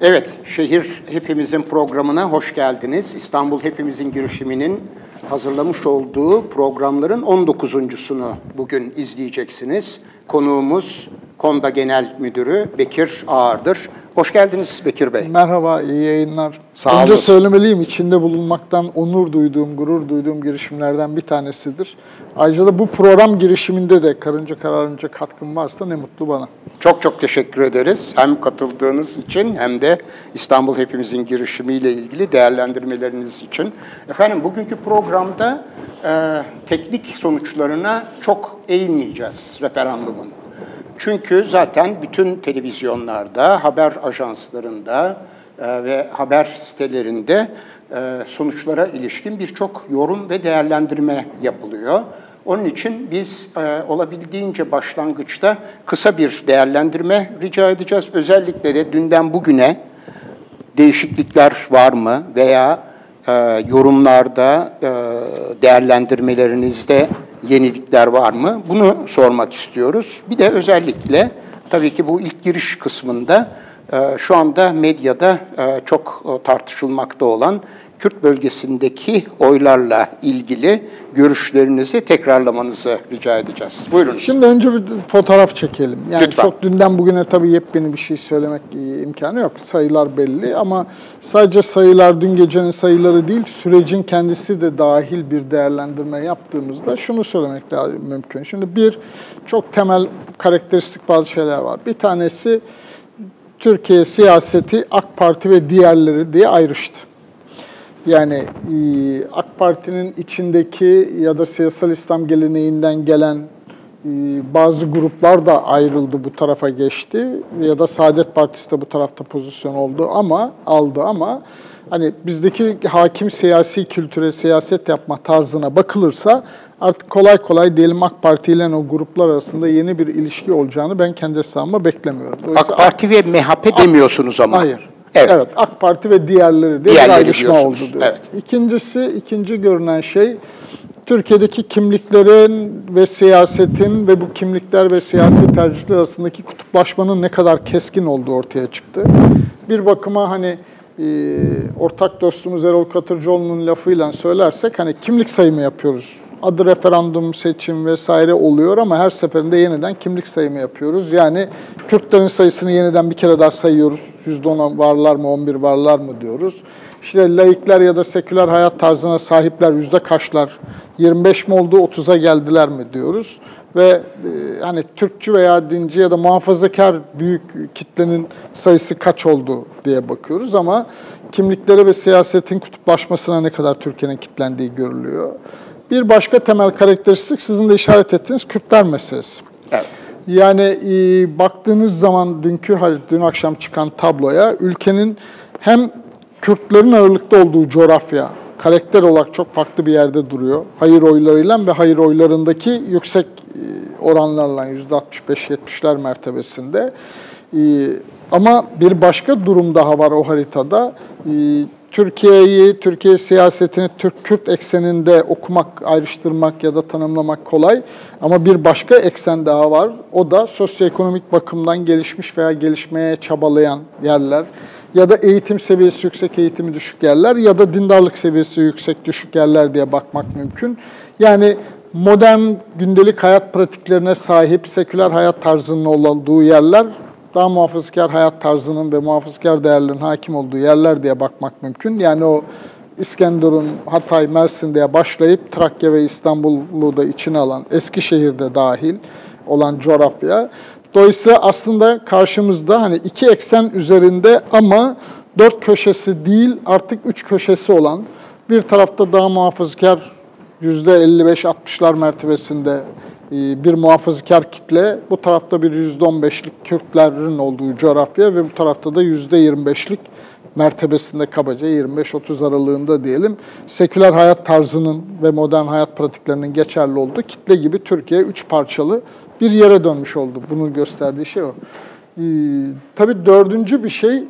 Evet, Şehir Hepimizin programına hoş geldiniz. İstanbul Hepimizin girişiminin hazırlamış olduğu programların 19.sunu bugün izleyeceksiniz. Konuğumuz KONDA Genel Müdürü Bekir Ağırdır. Hoş geldiniz Bekir Bey. Merhaba, iyi yayınlar. Sağ olun. Söylemeliyim, içinde bulunmaktan onur duyduğum, gurur duyduğum girişimlerden bir tanesidir. Ayrıca da bu program girişiminde de karınca kararınca katkım varsa ne mutlu bana. Çok çok teşekkür ederiz. Hem katıldığınız için hem de İstanbul Hepimizin girişimiyle ilgili değerlendirmeleriniz için. Efendim, bugünkü programda teknik sonuçlarına çok eğilmeyeceğiz referandumun. Çünkü zaten bütün televizyonlarda, haber ajanslarında ve haber sitelerinde sonuçlara ilişkin birçok yorum ve değerlendirme yapılıyor. Onun için biz olabildiğince başlangıçta kısa bir değerlendirme rica edeceğiz. Özellikle de dünden bugüne değişiklikler var mı veya yorumlarda, değerlendirmelerinizde yenilikler var mı? Bunu sormak istiyoruz. Bir de özellikle tabii ki bu ilk giriş kısmında şu anda medyada çok tartışılmakta olan Kürt bölgesindeki oylarla ilgili görüşlerinizi tekrarlamanızı rica edeceğiz. Buyurunuz. Şimdi önce bir fotoğraf çekelim. Yani lütfen. Çok dünden bugüne tabii yepyeni bir şey söylemek imkanı yok. Sayılar belli ama sadece sayılar, dün gecenin sayıları değil, sürecin kendisi de dahil bir değerlendirme yaptığımızda şunu söylemek daha mümkün. Şimdi bir, çok temel karakteristik bazı şeyler var. Bir tanesi, Türkiye siyaseti AK Parti ve diğerleri diye ayrıştı. Yani AK Parti'nin içindeki ya da siyasal İslam geleneğinden gelen bazı gruplar da ayrıldı, bu tarafa geçti. Ya da Saadet Partisi de bu tarafta pozisyon oldu ama aldı ama hani bizdeki hakim siyasi kültüre, siyaset yapma tarzına bakılırsa artık kolay kolay diyelim AK Parti ile o gruplar arasında yeni bir ilişki olacağını ben kendi hesabıma beklemiyorum. Dolayısıyla AK Parti ve MHP demiyorsunuz ama. Hayır. Evet. Evet, AK Parti ve diğerleri diye bir ayrışma oldu diyor. Evet. İkincisi, ikinci görünen şey, Türkiye'deki kimliklerin ve siyasetin ve bu kimlikler ve siyasi tercihler arasındaki kutuplaşmanın ne kadar keskin olduğu ortaya çıktı. Bir bakıma hani ortak dostumuz Erol Katırcıoğlu'nun lafıyla söylersek hani kimlik sayımı yapıyoruz. Adı referandum, seçim vesaire oluyor ama her seferinde yeniden kimlik sayımı yapıyoruz. Yani Kürtlerin sayısını yeniden bir kere daha sayıyoruz. %10 varlar mı, 11 varlar mı diyoruz. İşte laikler ya da seküler hayat tarzına sahipler yüzde kaçlar, 25 mi oldu, 30'a geldiler mi diyoruz. Ve hani Türkçü veya dinci ya da muhafazakar büyük kitlenin sayısı kaç oldu diye bakıyoruz ama kimliklere ve siyasetin kutuplaşmasına ne kadar Türkiye'nin kitlendiği görülüyor. Bir başka temel karakteristik sizin de işaret ettiğiniz Kürtler meselesi. Evet. Yani baktığınız zaman dün akşam çıkan tabloya ülkenin hem Kürtlerin ağırlıkta olduğu coğrafya karakter olarak çok farklı bir yerde duruyor. Hayır oylarıyla ve hayır oylarındaki yüksek oranlarla %65-70'ler mertebesinde. Ama bir başka durum daha var o haritada. Türkiye'yi, Türkiye siyasetini Türk-Kürt ekseninde okumak, ayrıştırmak ya da tanımlamak kolay. Ama bir başka eksen daha var. O da sosyoekonomik bakımdan gelişmiş veya gelişmeye çabalayan yerler ya da eğitim seviyesi yüksek, eğitimi düşük yerler ya da dindarlık seviyesi yüksek, düşük yerler diye bakmak mümkün. Yani modern gündelik hayat pratiklerine sahip seküler hayat tarzının olduğu yerler, daha muhafazakar hayat tarzının ve muhafazakar değerlerin hakim olduğu yerler diye bakmak mümkün. Yani o İskenderun, Hatay, Mersin diye başlayıp Trakya ve İstanbul'u da içine alan, Eskişehir'de dahil olan coğrafya. Dolayısıyla aslında karşımızda hani iki eksen üzerinde ama dört köşesi değil artık üç köşesi olan, bir tarafta daha muhafazakar %55-60'lar mertebesinde bir muhafazakar kitle, bu tarafta bir %15'lik Kürtlerin olduğu coğrafya ve bu tarafta da %25'lik mertebesinde, kabaca 25-30 aralığında diyelim, seküler hayat tarzının ve modern hayat pratiklerinin geçerli olduğu kitle gibi Türkiye üç parçalı bir yere dönmüş oldu. Bunun gösterdiği şey o. Tabii dördüncü bir şey,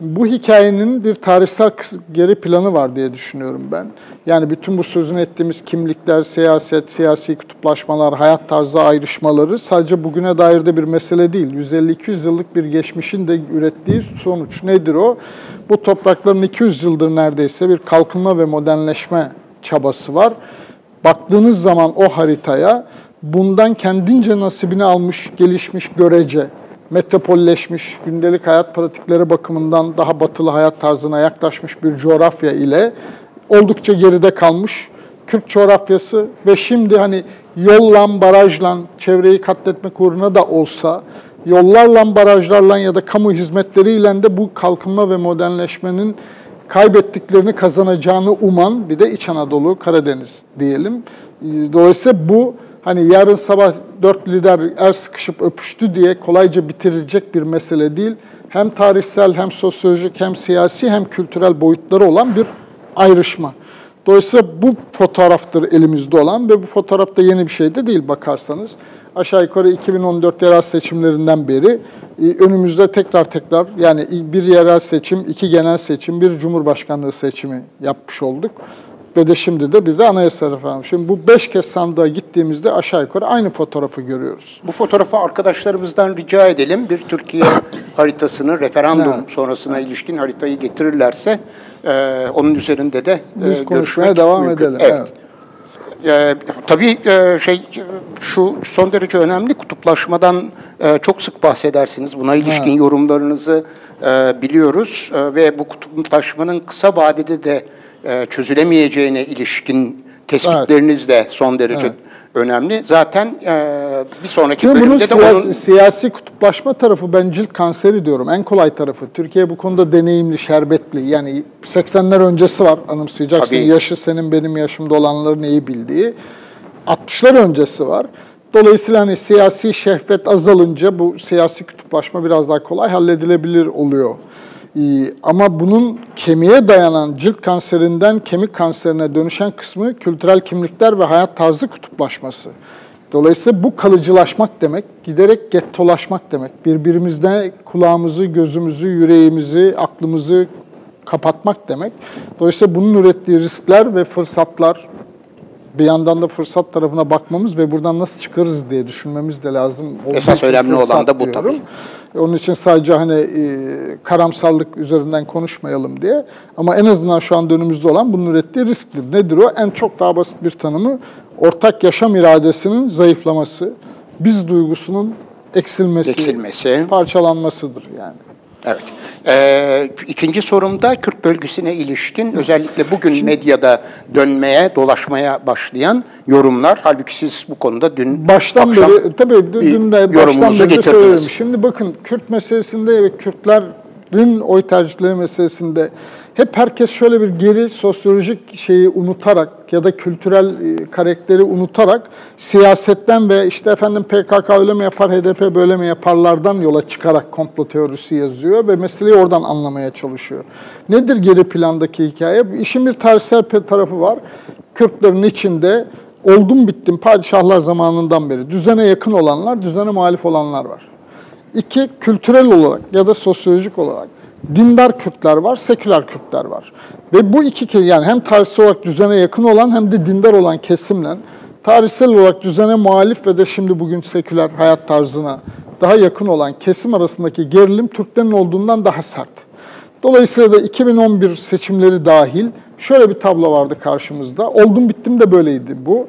bu hikayenin bir tarihsel geri planı var diye düşünüyorum ben. Yani bütün bu sözünü ettiğimiz kimlikler, siyaset, siyasi kutuplaşmalar, hayat tarzı ayrışmaları sadece bugüne dair de bir mesele değil. 150-200 yıllık bir geçmişin de ürettiği sonuç nedir o? Bu toprakların 200 yıldır neredeyse bir kalkınma ve modernleşme çabası var. Baktığınız zaman o haritaya bundan kendince nasibini almış, gelişmiş görece, metropolleşmiş, gündelik hayat pratikleri bakımından daha batılı hayat tarzına yaklaşmış bir coğrafya ile oldukça geride kalmış Kürt coğrafyası ve şimdi hani yolla, barajla, çevreyi katletmek uğruna da olsa yollarla, barajlarla ya da kamu hizmetleriyle de bu kalkınma ve modernleşmenin kaybettiklerini kazanacağını uman bir de İç Anadolu, Karadeniz diyelim. Dolayısıyla bu hani yarın sabah 4 lider el sıkışıp öpüştü diye kolayca bitirilecek bir mesele değil. Hem tarihsel, hem sosyolojik, hem siyasi, hem kültürel boyutları olan bir ayrışma. Dolayısıyla bu fotoğraftır elimizde olan ve bu fotoğrafta yeni bir şey de değil bakarsanız. Aşağı yukarı 2014 yerel seçimlerinden beri önümüzde tekrar yani bir yerel seçim, 2 genel seçim, bir cumhurbaşkanlığı seçimi yapmış olduk. Ve de şimdi de bir de anayasa referandumu. Şimdi bu 5 kez sandığa gittiğimizde aşağı yukarı aynı fotoğrafı görüyoruz. Bu fotoğrafı arkadaşlarımızdan rica edelim. Bir Türkiye haritasını, referandum sonrasına ilişkin haritayı getirirlerse onun üzerinde de biz konuşmaya devam edelim. Evet. Tabii şu son derece önemli, kutuplaşmadan çok sık bahsedersiniz. Buna ilişkin yorumlarınızı biliyoruz ve bu kutuplaşmanın kısa vadede de çözülemeyeceğine ilişkin tespitleriniz de son derece önemli. Zaten bir sonraki bölümde de onun... Siyasi kutuplaşma tarafı ben cilt kanseri diyorum. En kolay tarafı. Türkiye bu konuda deneyimli, şerbetli. Yani 80'ler öncesi var, anımsayacaksın. Tabii. Yaşı senin benim yaşımda olanların iyi bildiği. 60'lar öncesi var. Dolayısıyla hani siyasi şehvet azalınca bu siyasi kutuplaşma biraz daha kolay halledilebilir oluyor. Ama bunun kemiğe dayanan cilt kanserinden kemik kanserine dönüşen kısmı kültürel kimlikler ve hayat tarzı kutuplaşması. Dolayısıyla bu kalıcılaşmak demek, giderek gettolaşmak demek. Birbirimizden kulağımızı, gözümüzü, yüreğimizi, aklımızı kapatmak demek. Dolayısıyla bunun ürettiği riskler ve fırsatlar, bir yandan da fırsat tarafına bakmamız ve buradan nasıl çıkarız diye düşünmemiz de lazım. Esas önemli olan da bu tabii. Onun için sadece hani karamsarlık üzerinden konuşmayalım diye. Ama en azından şu an önümüzde olan bunun ürettiği risktir. Nedir o? En çok daha basit bir tanımı ortak yaşam iradesinin zayıflaması, biz duygusunun eksilmesi, parçalanmasıdır yani. Evet. İkinci sorumda Kürt bölgesine ilişkin özellikle bugün medyada dönmeye, dolaşmaya başlayan yorumlar. Halbuki siz bu konuda dün baştan akşam beri, tabii, dün de yorumunuzu getirdiniz. Şimdi bakın, Kürt meselesinde ve Kürtlerin oy tercihleri meselesinde hep herkes şöyle bir geri sosyolojik şeyi unutarak ya da kültürel karakteri unutarak siyasetten ve işte efendim PKK öyle mi yapar, HDP böyle mi yaparlardan yola çıkarak komplo teorisi yazıyor ve meseleyi oradan anlamaya çalışıyor. Nedir geri plandaki hikaye? İşin bir tarihsel tarafı var. Kürtlerin içinde oldum bittim padişahlar zamanından beri düzene yakın olanlar, düzene muhalif olanlar var. 2, kültürel olarak ya da sosyolojik olarak dindar Kürtler var, seküler Kürtler var. Ve bu iki, yani hem tarihsel olarak düzene yakın olan hem de dindar olan kesimle, tarihsel olarak düzene muhalif ve de şimdi bugün seküler hayat tarzına daha yakın olan kesim arasındaki gerilim Türklerin olduğundan daha sert. Dolayısıyla da 2011 seçimleri dahil şöyle bir tablo vardı karşımızda. Oldum bittim de böyleydi bu.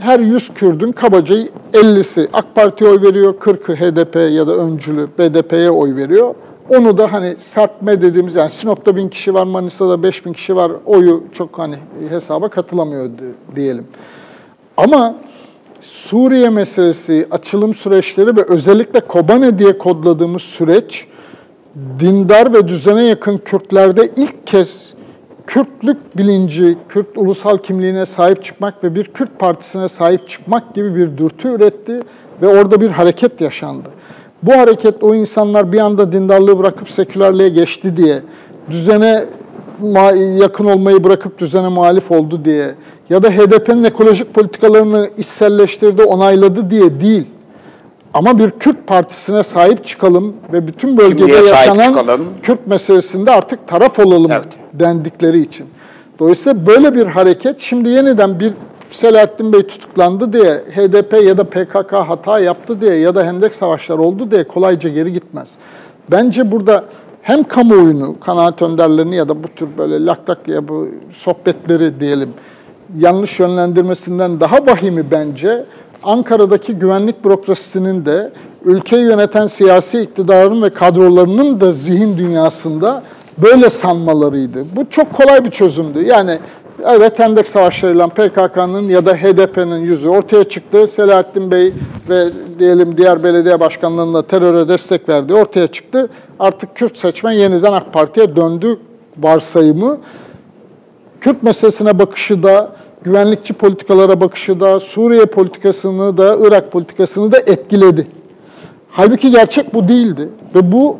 Her 100 Kürt'ün kabaca 50'si AK Parti'ye oy veriyor, 40'ı HDP ya da öncülü BDP'ye oy veriyor. Onu da hani serpme dediğimiz, yani Sinop'ta 1000 kişi var, Manisa'da 5000 kişi var, oyu çok hani hesaba katılamıyor diyelim. Ama Suriye meselesi, açılım süreçleri ve özellikle Kobane diye kodladığımız süreç, dindar ve düzene yakın Kürtlerde ilk kez Kürtlük bilinci, Kürt ulusal kimliğine sahip çıkmak ve bir Kürt partisine sahip çıkmak gibi bir dürtü üretti ve orada bir hareket yaşandı. Bu hareket, o insanlar bir anda dindarlığı bırakıp sekülerliğe geçti diye, düzene yakın olmayı bırakıp düzene muhalif oldu diye ya da HDP'nin ekolojik politikalarını içselleştirdi, onayladı diye değil. Ama bir Kürt partisine sahip çıkalım ve bütün bölgede yaşanan Kürt meselesinde artık taraf olalım dendikleri için. Dolayısıyla böyle bir hareket, şimdi yeniden bir Selahattin Bey tutuklandı diye, HDP ya da PKK hata yaptı diye ya da Hendek Savaşları oldu diye kolayca geri gitmez. Bence burada hem kamuoyunu, kanaat önderlerini ya da bu tür böyle lak ya bu sohbetleri diyelim yanlış yönlendirmesinden daha vahimi bence Ankara'daki güvenlik bürokrasisinin de ülkeyi yöneten siyasi iktidarın ve kadrolarının da zihin dünyasında böyle sanmalarıydı. Bu çok kolay bir çözümdü. Yani evet, Hendek Savaşları'yla PKK'nın ya da HDP'nin yüzü ortaya çıktı. Selahattin Bey ve diyelim diğer belediye başkanlarıyla teröre destek verdiği ortaya çıktı. Artık Kürt seçmen yeniden AK Parti'ye döndü varsayımı. Kürt meselesine bakışı da, güvenlikçi politikalara bakışı da, Suriye politikasını da, Irak politikasını da etkiledi. Halbuki gerçek bu değildi. Ve bu,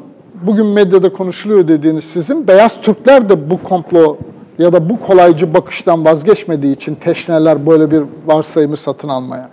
bugün medyada konuşuluyor dediğiniz sizin, Beyaz Türkler de bu komplo ya da bu kolaycı bakıştan vazgeçmediği için teşneler böyle bir varsayımı satın almaya.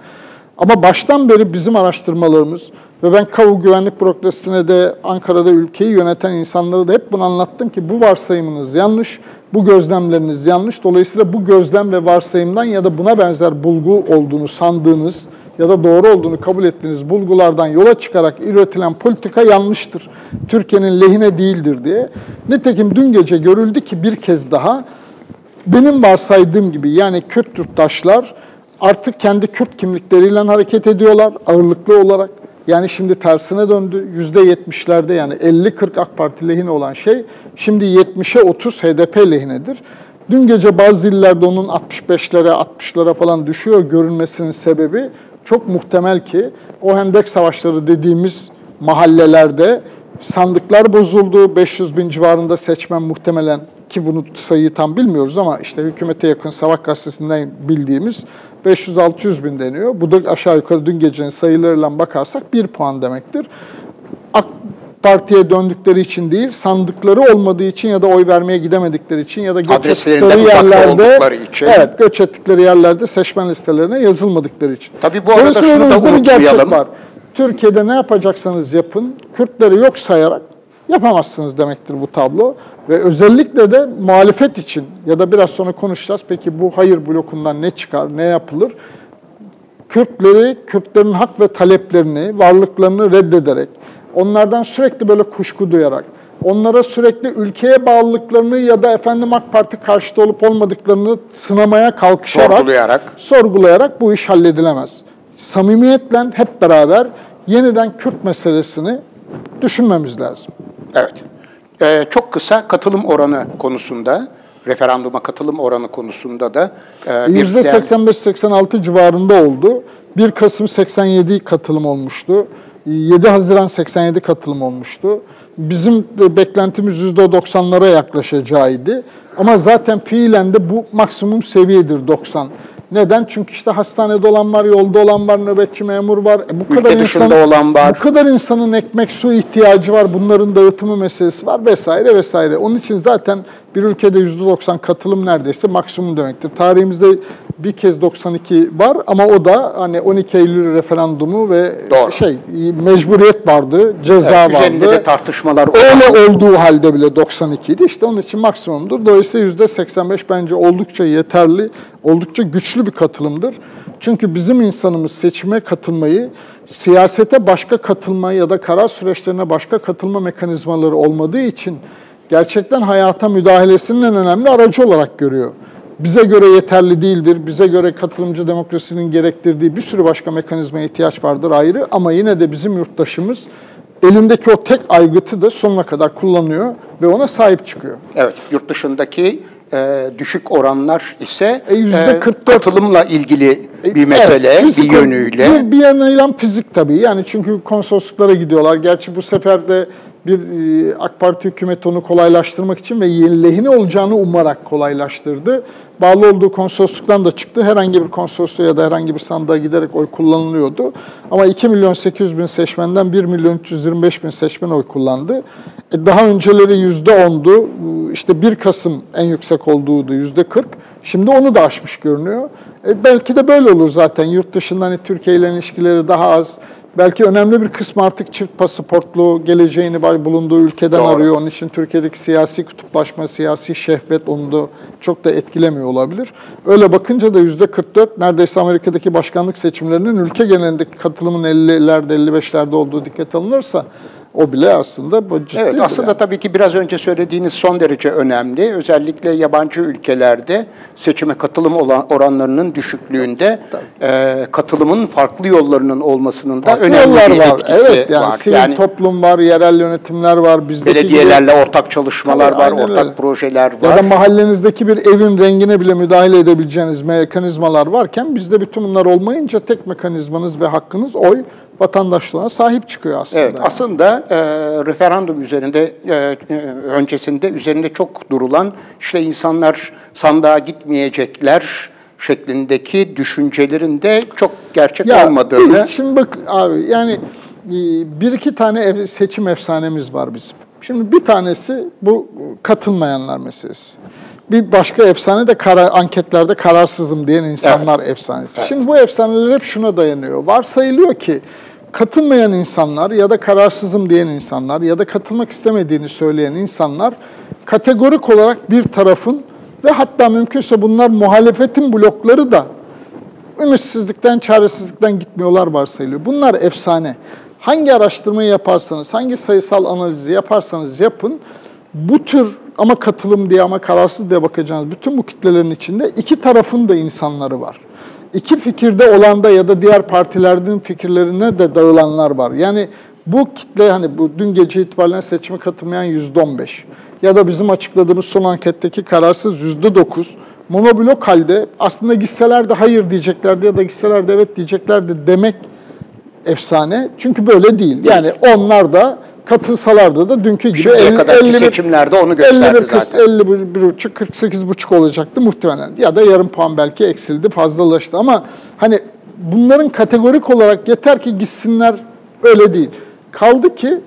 Ama baştan beri bizim araştırmalarımız ve ben kamu güvenlik bürokrasisine de Ankara'da ülkeyi yöneten insanlara da hep bunu anlattım ki bu varsayımınız yanlış, bu gözlemleriniz yanlış. Dolayısıyla bu gözlem ve varsayımdan ya da buna benzer bulgu olduğunu sandığınız ya da doğru olduğunu kabul ettiğiniz bulgulardan yola çıkarak üretilen politika yanlıştır. Türkiye'nin lehine değildir diye. Nitekim dün gece görüldü ki bir kez daha benim varsaydığım gibi, yani Kürt yurttaşlar artık kendi Kürt kimlikleriyle hareket ediyorlar ağırlıklı olarak. Yani şimdi tersine döndü. %70'lerde, yani 50-40 AK Parti lehine olan şey şimdi 70'e 30 HDP lehinedir. Dün gece bazı illerde onun 65'lere, 60'lara falan düşüyor görünmesinin sebebi çok muhtemel ki o Hendek Savaşları dediğimiz mahallelerde sandıklar bozuldu. 500 bin civarında seçmen muhtemelen, ki bunu sayıyı tam bilmiyoruz ama işte hükümete yakın Sabah gazetesinden bildiğimiz 500-600 bin deniyor. Bu da aşağı yukarı dün gecenin sayılarıyla bakarsak 1 puan demektir. AK Parti'ye döndükleri için değil, sandıkları olmadığı için ya da oy vermeye gidemedikleri için ya da göç ettikleri yerlerde, göç ettikleri yerlerde seçmen listelerine yazılmadıkları için. Tabii bu arada şunu da unutmayalım. Türkiye'de ne yapacaksanız yapın, Kürtleri yok sayarak yapamazsınız demektir bu tablo. Ve özellikle de muhalefet için, ya da biraz sonra konuşacağız, peki bu hayır blokundan ne çıkar, ne yapılır? Kürtleri, Kürtlerin hak ve taleplerini, varlıklarını reddederek, onlardan sürekli böyle kuşku duyarak, onlara sürekli ülkeye bağlılıklarını ya da efendim AK Parti karşıtı olup olmadıklarını sınamaya kalkışarak, sorgulayarak bu iş halledilemez. Samimiyetle hep beraber yeniden Kürt meselesini düşünmemiz lazım. Evet. Çok kısa katılım oranı konusunda, referanduma katılım oranı konusunda da %85-86 civarında oldu. 1 Kasım 87 katılım olmuştu. 7 Haziran 87 katılım olmuştu. Bizim beklentimiz %90'lara yaklaşacağıydı. Ama zaten fiilen de bu maksimum seviyedir 90. Neden? Çünkü işte hastanede olan var, yolda olan var, nöbetçi memur var. Bu kadar insanın ekmek, su ihtiyacı var, bunların dağıtımı meselesi var vesaire vesaire. Onun için zaten bir ülkede %90 katılım neredeyse maksimum demektir. Tarihimizde bir kez 92 var ama o da hani 12 Eylül referandumu ve mecburiyet vardı, ceza vardı. Üzerinde de tartışmalar oldu. Öyle olduğu halde bile 92'ydi. İşte onun için maksimumdur. Dolayısıyla %85 bence oldukça yeterli, oldukça güçlü bir katılımdır. Çünkü bizim insanımız seçime katılmayı, siyasete başka katılma ya da karar süreçlerine başka katılma mekanizmaları olmadığı için gerçekten hayata müdahalesinin en önemli aracı olarak görüyor. Bize göre yeterli değildir, bize göre katılımcı demokrasinin gerektirdiği bir sürü başka mekanizmaya ihtiyaç vardır ayrı, ama yine de bizim yurttaşımız elindeki o tek aygıtı da sonuna kadar kullanıyor ve ona sahip çıkıyor. Evet, yurt dışındaki düşük oranlar ise %44 katılımla ilgili bir mesele, bir yönüyle. Bir yanıyla fizik tabii, yani çünkü konsolosluklara gidiyorlar. Gerçi bu sefer de bir AK Parti hükümeti onu kolaylaştırmak için ve lehine olacağını umarak kolaylaştırdı. Bağlı olduğu konsolosluktan da çıktı. Herhangi bir konsolosluğa ya da herhangi bir sandığa giderek oy kullanılıyordu. Ama 2.800.000 seçmenden 1.325.000 seçmen oy kullandı. Daha önceleri %10'du. İşte 1 Kasım en yüksek olduğuydu, %40. Şimdi onu da aşmış görünüyor. Belki de böyle olur zaten. Yurt dışından Türkiye ile ilişkileri daha az, Belki önemli bir kısmı artık çift pasaportlu, geleceğini bulunduğu ülkeden arıyor. Onun için Türkiye'deki siyasi kutuplaşma, siyasi şehvet onu da çok da etkilemiyor olabilir. Öyle bakınca da %44 neredeyse Amerika'daki başkanlık seçimlerinin ülke genelindeki katılımın 50'lerde, 55'lerde olduğu dikkat alınırsa o bile aslında bu ciddi. Evet, aslında yani tabii ki biraz önce söylediğiniz son derece önemli. Özellikle yabancı ülkelerde seçime katılım oranlarının düşüklüğünde katılımın farklı yollarının olmasının da önemli bir etkisi var. Sivil toplum var, yerel yönetimler var. Bizdeki belediyelerle ortak çalışmalar var, ortak projeler var. Ya da mahallenizdeki bir evin rengine bile müdahale edebileceğiniz mekanizmalar varken bizde bütün bunlar olmayınca tek mekanizmanız ve hakkınız oy. Vatandaşlığına sahip çıkıyor aslında. Evet, aslında referandum üzerinde öncesinde üzerinde çok durulan işte insanlar sandığa gitmeyecekler şeklindeki düşüncelerin de çok gerçek olmadığını. Şimdi bak abi, yani bir iki tane seçim efsanemiz var bizim. Şimdi bir tanesi bu katılmayanlar meselesi. Bir başka efsane de anketlerde kararsızım diyen insanlar efsanesi. Şimdi bu efsaneler hep şuna dayanıyor. Varsayılıyor ki katılmayan insanlar ya da kararsızım diyen insanlar ya da katılmak istemediğini söyleyen insanlar kategorik olarak bir tarafın ve hatta mümkünse bunlar muhalefetin blokları da ümitsizlikten, çaresizlikten gitmiyorlar varsayılıyor. Bunlar efsane. Hangi araştırmayı yaparsanız, hangi sayısal analizi yaparsanız yapın, bu tür ama katılım diye ama kararsız diye bakacağınız bütün bu kitlelerin içinde iki tarafın da insanları var. İki fikirde olan da ya da diğer partilerin fikirlerine de dağılanlar var. Yani bu kitle hani bu dün gece itibariyle seçime katılmayan %15 ya da bizim açıkladığımız son anketteki kararsız %9 monoblok halde aslında gitseler de hayır diyeceklerdi ya da gitseler de evet diyeceklerdi demek efsane. Çünkü böyle değil. Yani onlar da katılsalardı da dünkü gibi 50 seçimlerde onu gösterdi zaten. 51,5, 48,5 olacaktı muhtemelen. Ya da yarım puan belki eksildi, fazlalaştı ama hani bunların kategorik olarak yeter ki gitsinler öyle değil. Kaldı ki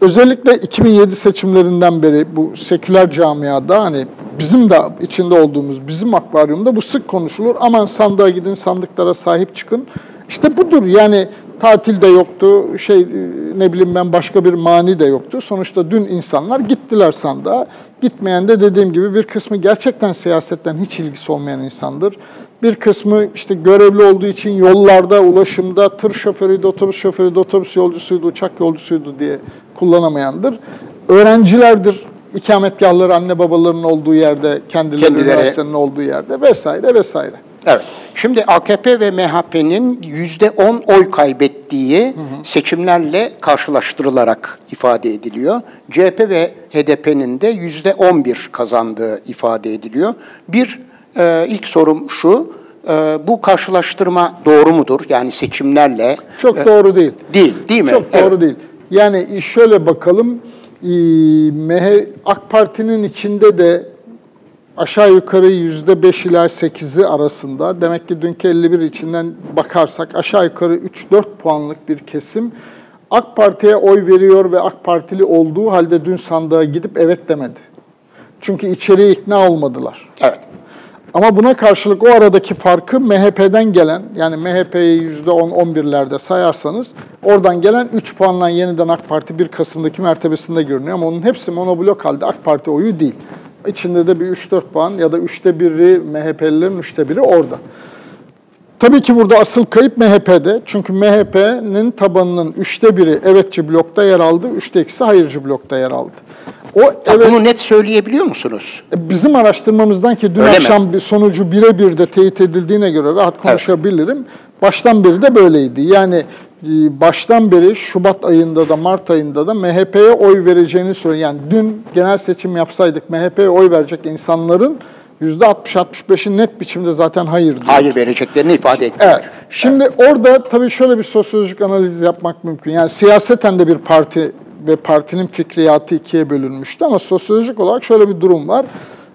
özellikle 2007 seçimlerinden beri bu seküler camiada hani bizim de içinde olduğumuz, bizim akvaryumda bu sık konuşulur. Aman sandığa gidin, sandıklara sahip çıkın. İşte budur yani. Tatil de yoktu, ne bileyim ben başka bir mani de yoktu. Sonuçta dün insanlar gittiler sandığa. Gitmeyen de dediğim gibi bir kısmı gerçekten siyasetten hiç ilgisi olmayan insandır. Bir kısmı işte görevli olduğu için yollarda, ulaşımda, tır şoförüydü, otobüs şoförüydü, otobüs yolcusuydu, uçak yolcusuydu diye kullanamayandır. Öğrencilerdir, ikametgahları anne babalarının olduğu yerde, kendileri üniversitenin olduğu yerde vesaire vesaire. Evet. Şimdi AKP ve MHP'nin %10 oy kaybettiği seçimlerle karşılaştırılarak ifade ediliyor. CHP ve HDP'nin de %11 kazandığı ifade ediliyor. Bir ilk sorum şu, bu karşılaştırma doğru mudur? Yani seçimlerle... Çok doğru değil. Değil mi? Çok doğru değil. Yani şöyle bakalım, AK Parti'nin içinde de aşağı yukarı %5 ila 8'i arasında, demek ki dünkü 51 içinden bakarsak aşağı yukarı 3-4 puanlık bir kesim AK Parti'ye oy veriyor ve AK Partili olduğu halde dün sandığa gidip evet demedi. Çünkü içeriye ikna olmadılar. Evet. Ama buna karşılık o aradaki farkı MHP'den gelen, yani MHP'yi %10-11'lerde sayarsanız oradan gelen 3 puanla yeniden AK Parti 1 Kasım'daki mertebesinde görünüyor ama onun hepsi monoblok halde AK Parti oyu değil. İçinde de bir 3-4 puan ya da 1/3 MHP'lilerin 1/3 orada. Tabii ki burada asıl kayıp MHP'de. Çünkü MHP'nin tabanının 1/3 evetçi blokta yer aldı, 2/3 hayırcı blokta yer aldı. Bunu net söyleyebiliyor musunuz? Bizim araştırmamızdan ki dün akşam bir sonucu birebir de teyit edildiğine göre rahat konuşabilirim. Evet. Baştan beri de böyleydi. Yani baştan beri Şubat ayında da Mart ayında da MHP'ye oy vereceğini söylüyor. Yani dün genel seçim yapsaydık MHP'ye oy verecek insanların %60-65'i net biçimde zaten hayır diyor. Hayır vereceklerini ifade ettiler. Evet. Şimdi orada tabii şöyle bir sosyolojik analiz yapmak mümkün. Yani siyaseten de bir parti ve partinin fikriyatı ikiye bölünmüştü ama sosyolojik olarak şöyle bir durum var.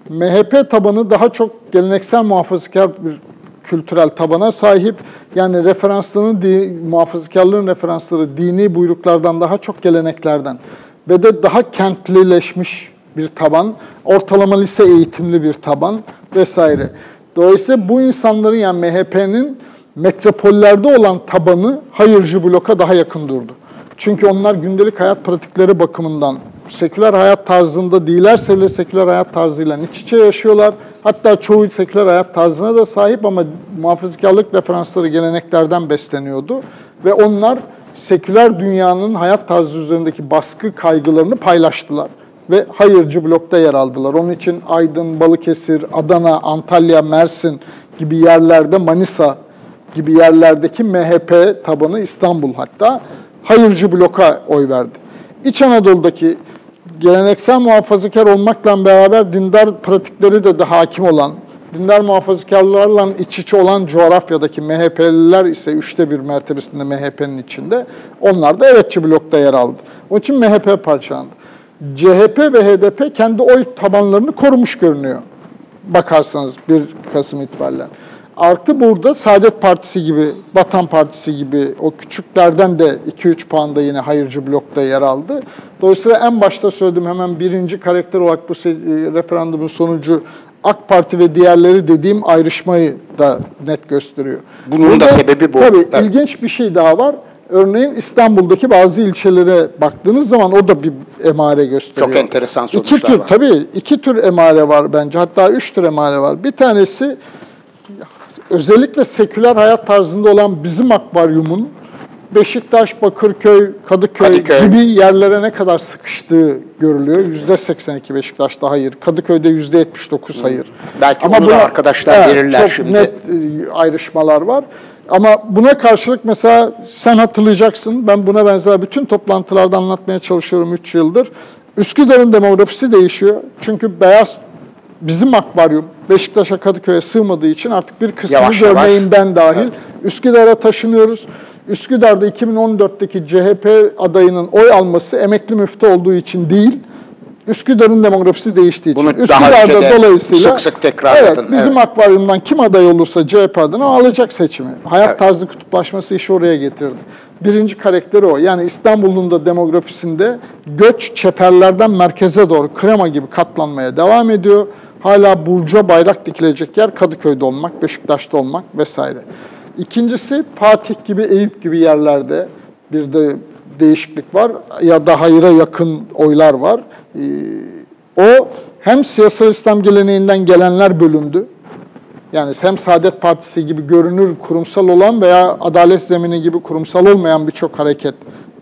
MHP tabanı daha çok geleneksel muhafazakar bir kültürel tabana sahip, yani muhafazakârlığın referansları dini buyruklardan daha çok geleneklerden ve de daha kentlileşmiş bir taban, ortalama lise eğitimli bir taban vesaire. Dolayısıyla bu insanların yani MHP'nin metropollerde olan tabanı hayırcı bloka daha yakın durdu. Çünkü onlar gündelik hayat pratikleri bakımından seküler hayat tarzında değillerse bile seküler hayat tarzıyla iç içe yaşıyorlar. Hatta çoğu seküler hayat tarzına da sahip ama muhafazakârlık referansları geleneklerden besleniyordu. Ve onlar seküler dünyanın hayat tarzı üzerindeki baskı kaygılarını paylaştılar. Ve hayırcı blokta yer aldılar. Onun için Aydın, Balıkesir, Adana, Antalya, Mersin gibi yerlerde, Manisa gibi yerlerdeki MHP tabanı, İstanbul hatta, hayırcı bloka oy verdi. İç Anadolu'daki geleneksel muhafazakar olmakla beraber dindar pratikleri de hakim olan, dindar muhafazakarlarla iç içe olan coğrafyadaki MHP'liler ise 3'te 1 mertebesinde MHP'nin içinde, onlar da evetçi blokta yer aldı. Onun için MHP parçalandı. CHP ve HDP kendi oy tabanlarını korumuş görünüyor. Bakarsanız 1 Kasım itibariyle. Artı burada Saadet Partisi gibi, Vatan Partisi gibi o küçüklerden de 2-3 puanda yine hayırcı blokta yer aldı. Dolayısıyla en başta söylediğim hemen birinci karakter olarak bu referandumun sonucu AK Parti ve diğerleri dediğim ayrışmayı da net gösteriyor. Bunun burada da sebebi bu. Tabii evet. İlginç bir şey daha var. Örneğin İstanbul'daki bazı ilçelere baktığınız zaman o da bir emare gösteriyor. Çok enteresan sonuçlar var. Tabii 2 tür emare var bence. Hatta 3 tür emare var. Bir tanesi özellikle seküler hayat tarzında olan bizim akvaryumun Beşiktaş, Bakırköy, Kadıköy gibi yerlere ne kadar sıkıştığı görülüyor. %82 Beşiktaş'ta hayır. Kadıköy'de %79 hayır. Belki ama bunu da arkadaşlar verirler şimdi. Net ayrışmalar var. Ama buna karşılık mesela sen hatırlayacaksın, ben buna benzer bütün toplantılarda anlatmaya çalışıyorum 3 yıldır. Üsküdar'ın demografisi değişiyor. Çünkü beyaz bizim akvaryum Beşiktaş'a, Kadıköy'e sığmadığı için artık bir kısmını görmeyinden dahil. Evet. Üsküdar'a taşınıyoruz. Üsküdar'da 2014'teki CHP adayının oy alması emekli müftü olduğu için değil, Üsküdar'ın demografisi değiştiği için. Bunu Üsküdar'da dolayısıyla sık tekrarladın. Evet, bizim akvaryumdan kim aday olursa CHP adına alacak seçimi. Hayat tarzı kutuplaşması işi oraya getirdi. Birinci karakteri o. Yani İstanbul'un da demografisinde göç çeperlerden merkeze doğru krema gibi katlanmaya devam ediyor. Hala burca bayrak dikilecek yer Kadıköy'de olmak, Beşiktaş'ta olmak vesaire. İkincisi Fatih gibi, Eyüp gibi yerlerde bir de değişiklik var ya da hayıra yakın oylar var. O hem siyasal İslam geleneğinden gelenler bölündü. Yani hem Saadet Partisi gibi görünür kurumsal olan veya Adalet Zemini gibi kurumsal olmayan birçok hareket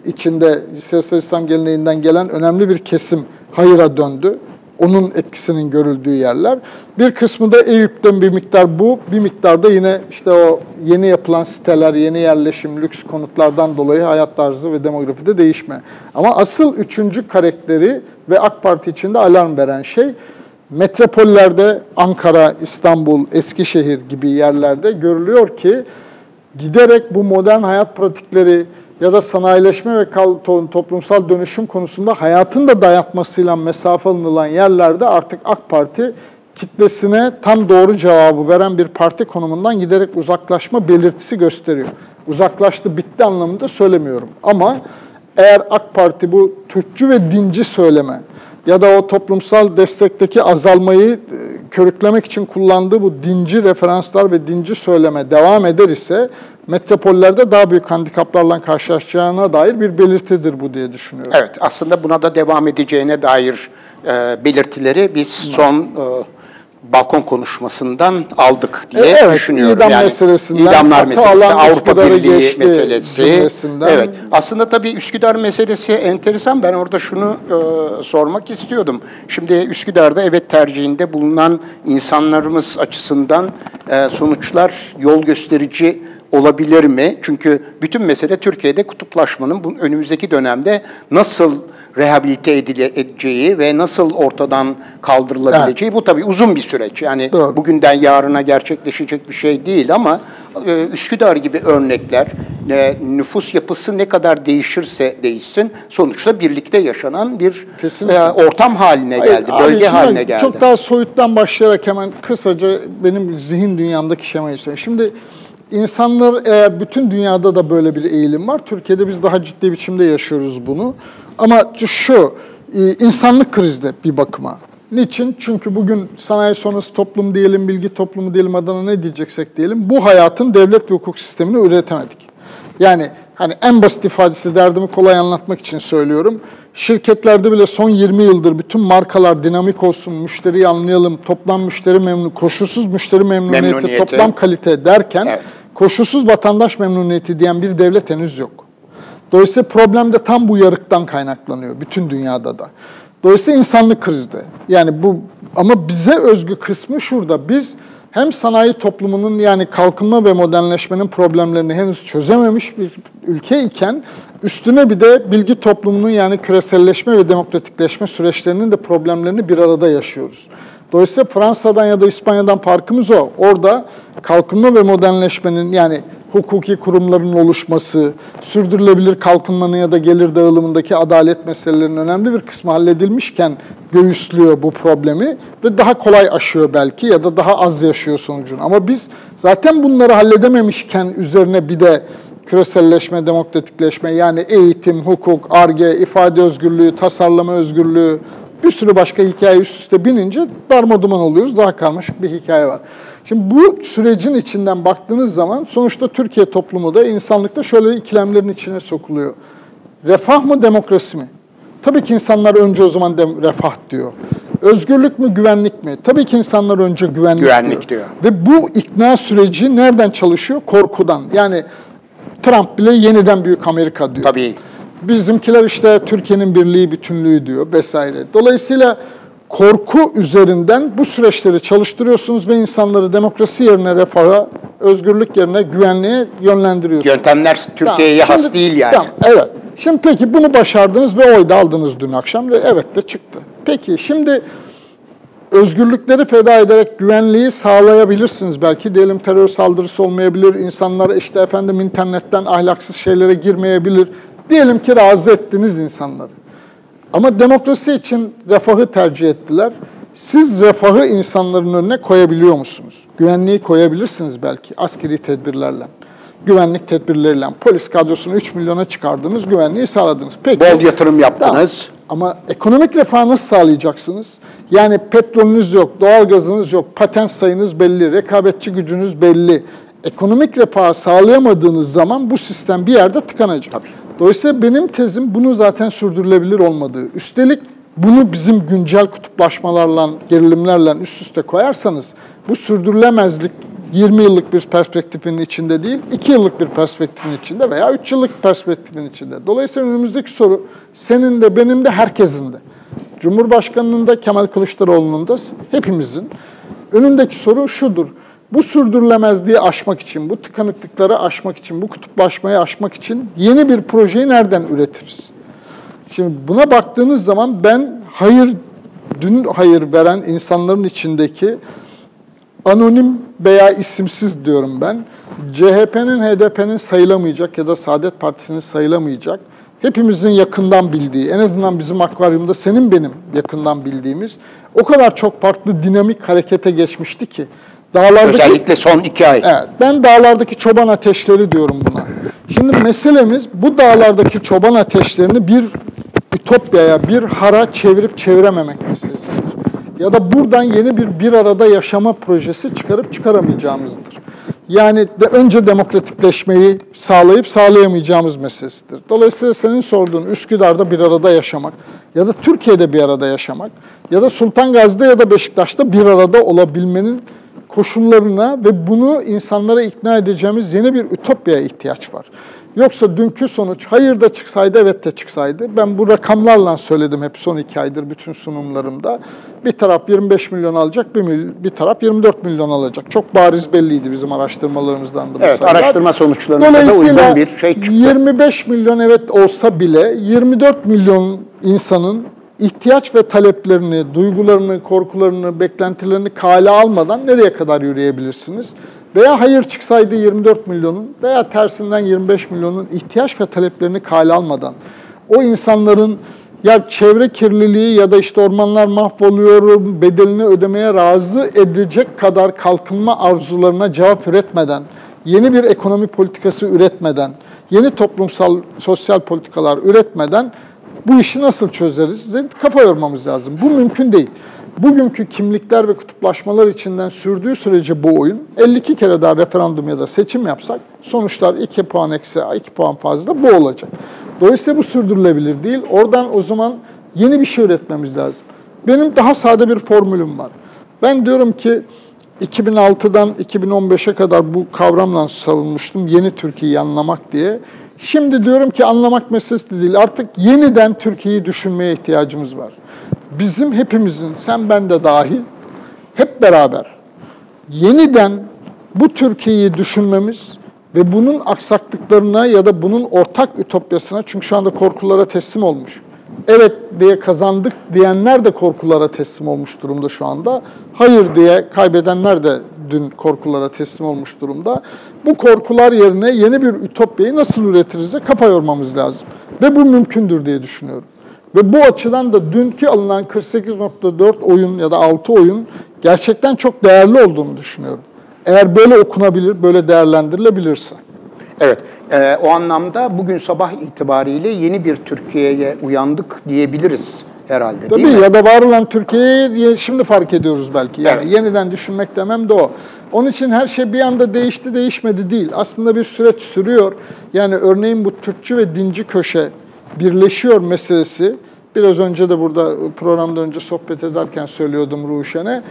içinde siyasal İslam geleneğinden gelen önemli bir kesim hayıra döndü. Onun etkisinin görüldüğü yerler. Bir kısmı da Eyüp'ten bir miktar bu, bir miktar da yine işte o yeni yapılan siteler, yeni yerleşim, lüks konutlardan dolayı hayat tarzı ve demografide değişme. Ama asıl 3. karakteri ve AK Parti içinde alarm veren şey, metropollerde Ankara, İstanbul, Eskişehir gibi yerlerde görülüyor ki giderek bu modern hayat pratikleri, ya da sanayileşme ve toplumsal dönüşüm konusunda hayatın da dayatmasıyla mesafe alınılan yerlerde artık AK Parti kitlesine tam doğru cevabı veren bir parti konumundan giderek uzaklaşma belirtisi gösteriyor. Uzaklaştı, bitti anlamında söylemiyorum. Ama eğer AK Parti bu Türkçü ve dinci söyleme ya da o toplumsal destekteki azalmayı körüklemek için kullandığı bu dinci referanslar ve dinci söyleme devam eder ise metropollerde daha büyük handikaplarla karşılaşacağına dair bir belirtidir bu diye düşünüyorum. Evet, aslında buna da devam edeceğine dair belirtileri biz son balkon konuşmasından aldık diye düşünüyorum. İdam meselesinden, idamlar meselesi, Avrupa Birliği meselesi. Evet, aslında tabii Üsküdar meselesi enteresan. Ben orada şunu sormak istiyordum. Şimdi Üsküdar'da evet tercihinde bulunan insanlarımız açısından sonuçlar yol gösterici olabilir mi? Çünkü bütün mesele Türkiye'de kutuplaşmanın bunun önümüzdeki dönemde nasıl rehabilite edileceği ve nasıl ortadan kaldırılabileceği. Bu tabii uzun bir süreç. Yani bugünden yarına gerçekleşecek bir şey değil ama Üsküdar gibi örnekler nüfus yapısı ne kadar değişirse değişsin sonuçta birlikte yaşanan bir ortam haline geldi, bölge haline geldi. Çok daha soyuttan başlayarak hemen kısaca benim zihin dünyamdaki şemayı söyleyeyim. Şimdi İnsanlar, eğer bütün dünyada da böyle bir eğilim var, Türkiye'de biz daha ciddi biçimde yaşıyoruz bunu. Ama şu, insanlık krizde bir bakıma. Niçin? Çünkü bugün sanayi sonrası toplum diyelim, bilgi toplumu diyelim, adına ne diyeceksek diyelim, bu hayatın devlet ve hukuk sistemini üretemedik. Yani hani en basit ifadesi, derdimi kolay anlatmak için söylüyorum. Şirketlerde bile son 20 yıldır bütün markalar dinamik olsun, müşteriyi anlayalım, toplam müşteri memnun, koşulsuz müşteri memnuniyeti, toplam kalite derken evet, koşulsuz vatandaş memnuniyeti diyen bir devlet henüz yok. Dolayısıyla problem de tam bu yarıktan kaynaklanıyor bütün dünyada da. Dolayısıyla insanlık krizde. Yani bu, ama bize özgü kısmı şurada. Biz hem sanayi toplumunun, yani kalkınma ve modernleşmenin problemlerini henüz çözememiş bir ülke iken, üstüne bir de bilgi toplumunun, yani küreselleşme ve demokratikleşme süreçlerinin de problemlerini bir arada yaşıyoruz. Dolayısıyla Fransa'dan ya da İspanya'dan farkımız o. Orada kalkınma ve modernleşmenin, yani hukuki kurumların oluşması, sürdürülebilir kalkınmanın ya da gelir dağılımındaki adalet meselelerinin önemli bir kısmı halledilmişken göğüslüyor bu problemi ve daha kolay aşıyor belki ya da daha az yaşıyor sonucunu. Ama biz zaten bunları halledememişken üzerine bir de küreselleşme, demokratikleşme, yani eğitim, hukuk, Ar-Ge, ifade özgürlüğü, tasarlama özgürlüğü, bir sürü başka hikaye üst üste binince darmaduman oluyoruz. Daha karmaşık bir hikaye var. Şimdi bu sürecin içinden baktığınız zaman sonuçta Türkiye toplumu da, insanlık da şöyle ikilemlerin içine sokuluyor. Refah mı, demokrasi mi? Tabii ki insanlar önce o zaman refah diyor. Özgürlük mü, güvenlik mi? Tabii ki insanlar önce güvenlik diyor. Ve bu ikna süreci nereden çalışıyor? Korkudan. Yani Trump bile yeniden büyük Amerika diyor. Tabii. Bizimkiler işte Türkiye'nin birliği, bütünlüğü diyor vesaire. Dolayısıyla korku üzerinden bu süreçleri çalıştırıyorsunuz ve insanları demokrasi yerine refaha, özgürlük yerine güvenliğe yönlendiriyorsunuz. Yöntemler Türkiye'ye tamam, has değil yani. Tamam, evet. Şimdi peki bunu başardınız ve oy da aldınız dün akşam ve evet de çıktı. Peki şimdi özgürlükleri feda ederek güvenliği sağlayabilirsiniz. Belki diyelim terör saldırısı olmayabilir, insanlar işte efendim internetten ahlaksız şeylere girmeyebilir. Diyelim ki razı ettiniz insanları. Ama demokrasi için refahı tercih ettiler. Siz refahı insanların önüne koyabiliyor musunuz? Güvenliği koyabilirsiniz belki askeri tedbirlerle, güvenlik tedbirleriyle. Polis kadrosunu 3 milyona çıkardınız, güvenliği sağladınız. Peki, bol yatırım yaptınız. Ama ekonomik refahı nasıl sağlayacaksınız? Yani petrolünüz yok, doğalgazınız yok, patent sayınız belli, rekabetçi gücünüz belli. Ekonomik refahı sağlayamadığınız zaman bu sistem bir yerde tıkanacak. Tabii. Dolayısıyla benim tezim bunun zaten sürdürülebilir olmadığı. Üstelik bunu bizim güncel kutuplaşmalarla, gerilimlerle üst üste koyarsanız bu sürdürülemezlik 20 yıllık bir perspektifin içinde değil, 2 yıllık bir perspektifin içinde veya 3 yıllık perspektifin içinde. Dolayısıyla önümüzdeki soru senin de, benim de, herkesin de, Cumhurbaşkanı'nın da, Kemal Kılıçdaroğlu'nun da, hepimizin önündeki soru şudur. Bu sürdürülemezliği aşmak için, bu tıkanıklıkları aşmak için, bu kutuplaşmayı aşmak için yeni bir projeyi nereden üretiriz? Şimdi buna baktığınız zaman ben hayır, dün hayır veren insanların içindeki anonim veya isimsiz diyorum ben, CHP'nin, HDP'nin sayılamayacak ya da Saadet Partisi'nin sayılamayacak, hepimizin yakından bildiği, en azından bizim akvaryumda senin benim yakından bildiğimiz o kadar çok farklı dinamik harekete geçmişti ki, özellikle son 2 ay. Evet, ben dağlardaki çoban ateşleri diyorum buna. Şimdi meselemiz bu dağlardaki çoban ateşlerini bir ütopyaya, bir hara çevirip çevirememek meselesidir. Ya da buradan yeni bir arada yaşama projesi çıkarıp çıkaramayacağımızdır. Yani de önce demokratikleşmeyi sağlayıp sağlayamayacağımız meselesidir. Dolayısıyla senin sorduğun Üsküdar'da bir arada yaşamak ya da Türkiye'de bir arada yaşamak ya da Sultan Gazi'de ya da Beşiktaş'ta bir arada olabilmenin koşullarına ve bunu insanlara ikna edeceğimiz yeni bir ütopyaya ihtiyaç var. Yoksa dünkü sonuç hayır da çıksaydı, evet de çıksaydı. Ben bu rakamlarla söyledim hep son 2 aydır bütün sunumlarımda. Bir taraf 25 milyon alacak, bir taraf 24 milyon alacak. Çok bariz belliydi bizim araştırmalarımızdan da. Evet, araştırma sonuçlarında da uygun bir şey çıktı. 25 milyon evet olsa bile 24 milyon insanın ihtiyaç ve taleplerini, duygularını, korkularını, beklentilerini kale almadan nereye kadar yürüyebilirsiniz? Veya hayır çıksaydı 24 milyonun veya tersinden 25 milyonun ihtiyaç ve taleplerini kale almadan, o insanların ya çevre kirliliği ya da işte ormanlar mahvoluyor bedelini ödemeye razı edecek kadar kalkınma arzularına cevap üretmeden, yeni bir ekonomi politikası üretmeden, yeni toplumsal, sosyal politikalar üretmeden bu işi nasıl çözeriz? Kafa yormamız lazım. Bu mümkün değil. bugünkü kimlikler ve kutuplaşmalar içinden sürdüğü sürece bu oyun 52 kere daha referandum ya da seçim yapsak sonuçlar 2 puan eksi 2 puan fazla bu olacak. Dolayısıyla bu sürdürülebilir değil. Oradan o zaman yeni bir şey üretmemiz lazım. Benim daha sade bir formülüm var. Ben diyorum ki 2006'dan 2015'e kadar bu kavramla savunmuştum yeni Türkiye'yi anlamak diye. Şimdi diyorum ki anlamak meselesi de değil. Artık yeniden Türkiye'yi düşünmeye ihtiyacımız var. Bizim hepimizin, sen ben de dahil, hep beraber yeniden bu Türkiye'yi düşünmemiz ve bunun aksaklıklarına ya da bunun ortak ütopyasına, çünkü şu anda korkulara teslim olmuş. Evet diye kazandık diyenler de korkulara teslim olmuş durumda şu anda. Hayır diye kaybedenler de dün korkulara teslim olmuş durumda. Bu korkular yerine yeni bir ütopyayı nasıl üretiriz de kafa yormamız lazım. Ve bu mümkündür diye düşünüyorum. Ve bu açıdan da dünkü alınan 48.4 oyun ya da 6 oyun gerçekten çok değerli olduğunu düşünüyorum. Eğer böyle okunabilir, böyle değerlendirilebilirse. Evet, o anlamda bugün sabah itibariyle yeni bir Türkiye'ye uyandık diyebiliriz herhalde. Tabii ya da var olan Türkiye'yi şimdi fark ediyoruz belki. Yani evet. Yeniden düşünmek demem de o. Onun için her şey bir anda değişti, değişmedi değil. Aslında bir süreç sürüyor. Yani örneğin bu Türkçü ve dinci köşe birleşiyor meselesi. Biraz önce de burada programdan önce sohbet ederken söylüyordum Ruşen'e.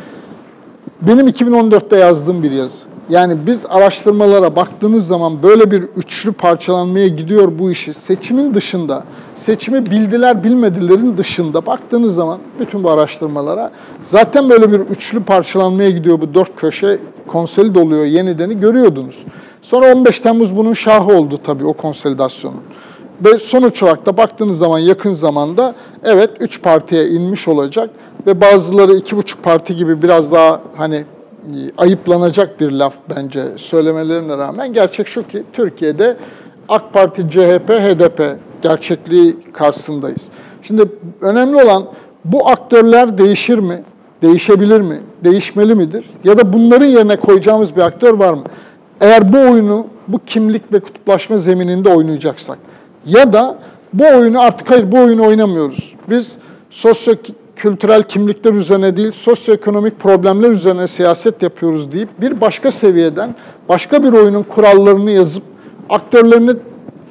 Benim 2014'te yazdığım bir yazı. Yani biz araştırmalara baktığınız zaman böyle bir üçlü parçalanmaya gidiyor bu işi. Seçimin dışında, seçimi bildiler bilmedilerin dışında baktığınız zaman bütün bu araştırmalara zaten böyle bir üçlü parçalanmaya gidiyor bu dört köşe konsolide oluyor yenideni görüyordunuz. Sonra 15 Temmuz bunun şahı oldu tabii o konsolidasyonun. Ve sonuç olarak da baktığınız zaman yakın zamanda evet 3 partiye inmiş olacak ve bazıları 2,5 parti gibi biraz daha hani ayıplanacak bir laf bence söylemelerine rağmen gerçek şu ki Türkiye'de AK Parti, CHP, HDP gerçekliği karşısındayız. Şimdi önemli olan bu aktörler değişir mi, değişebilir mi, değişmeli midir ya da bunların yerine koyacağımız bir aktör var mı? Eğer bu oyunu bu kimlik ve kutuplaşma zemininde oynayacaksak ya da bu oyunu artık hayır bu oyunu oynamıyoruz. Biz sosyo-kültürel kimlikler üzerine değil, sosyoekonomik problemler üzerine siyaset yapıyoruz deyip bir başka seviyeden başka bir oyunun kurallarını yazıp aktörlerini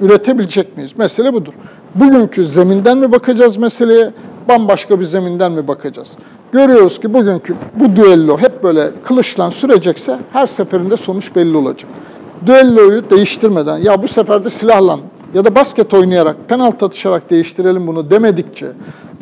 üretebilecek miyiz? Mesele budur. Bugünkü zeminden mi bakacağız meseleye, bambaşka bir zeminden mi bakacağız? Görüyoruz ki bugünkü bu düello hep böyle kılıçla sürecekse her seferinde sonuç belli olacak. Düelloyu değiştirmeden, ya bu sefer de silahla ya da basket oynayarak, penaltı atışarak değiştirelim bunu demedikçe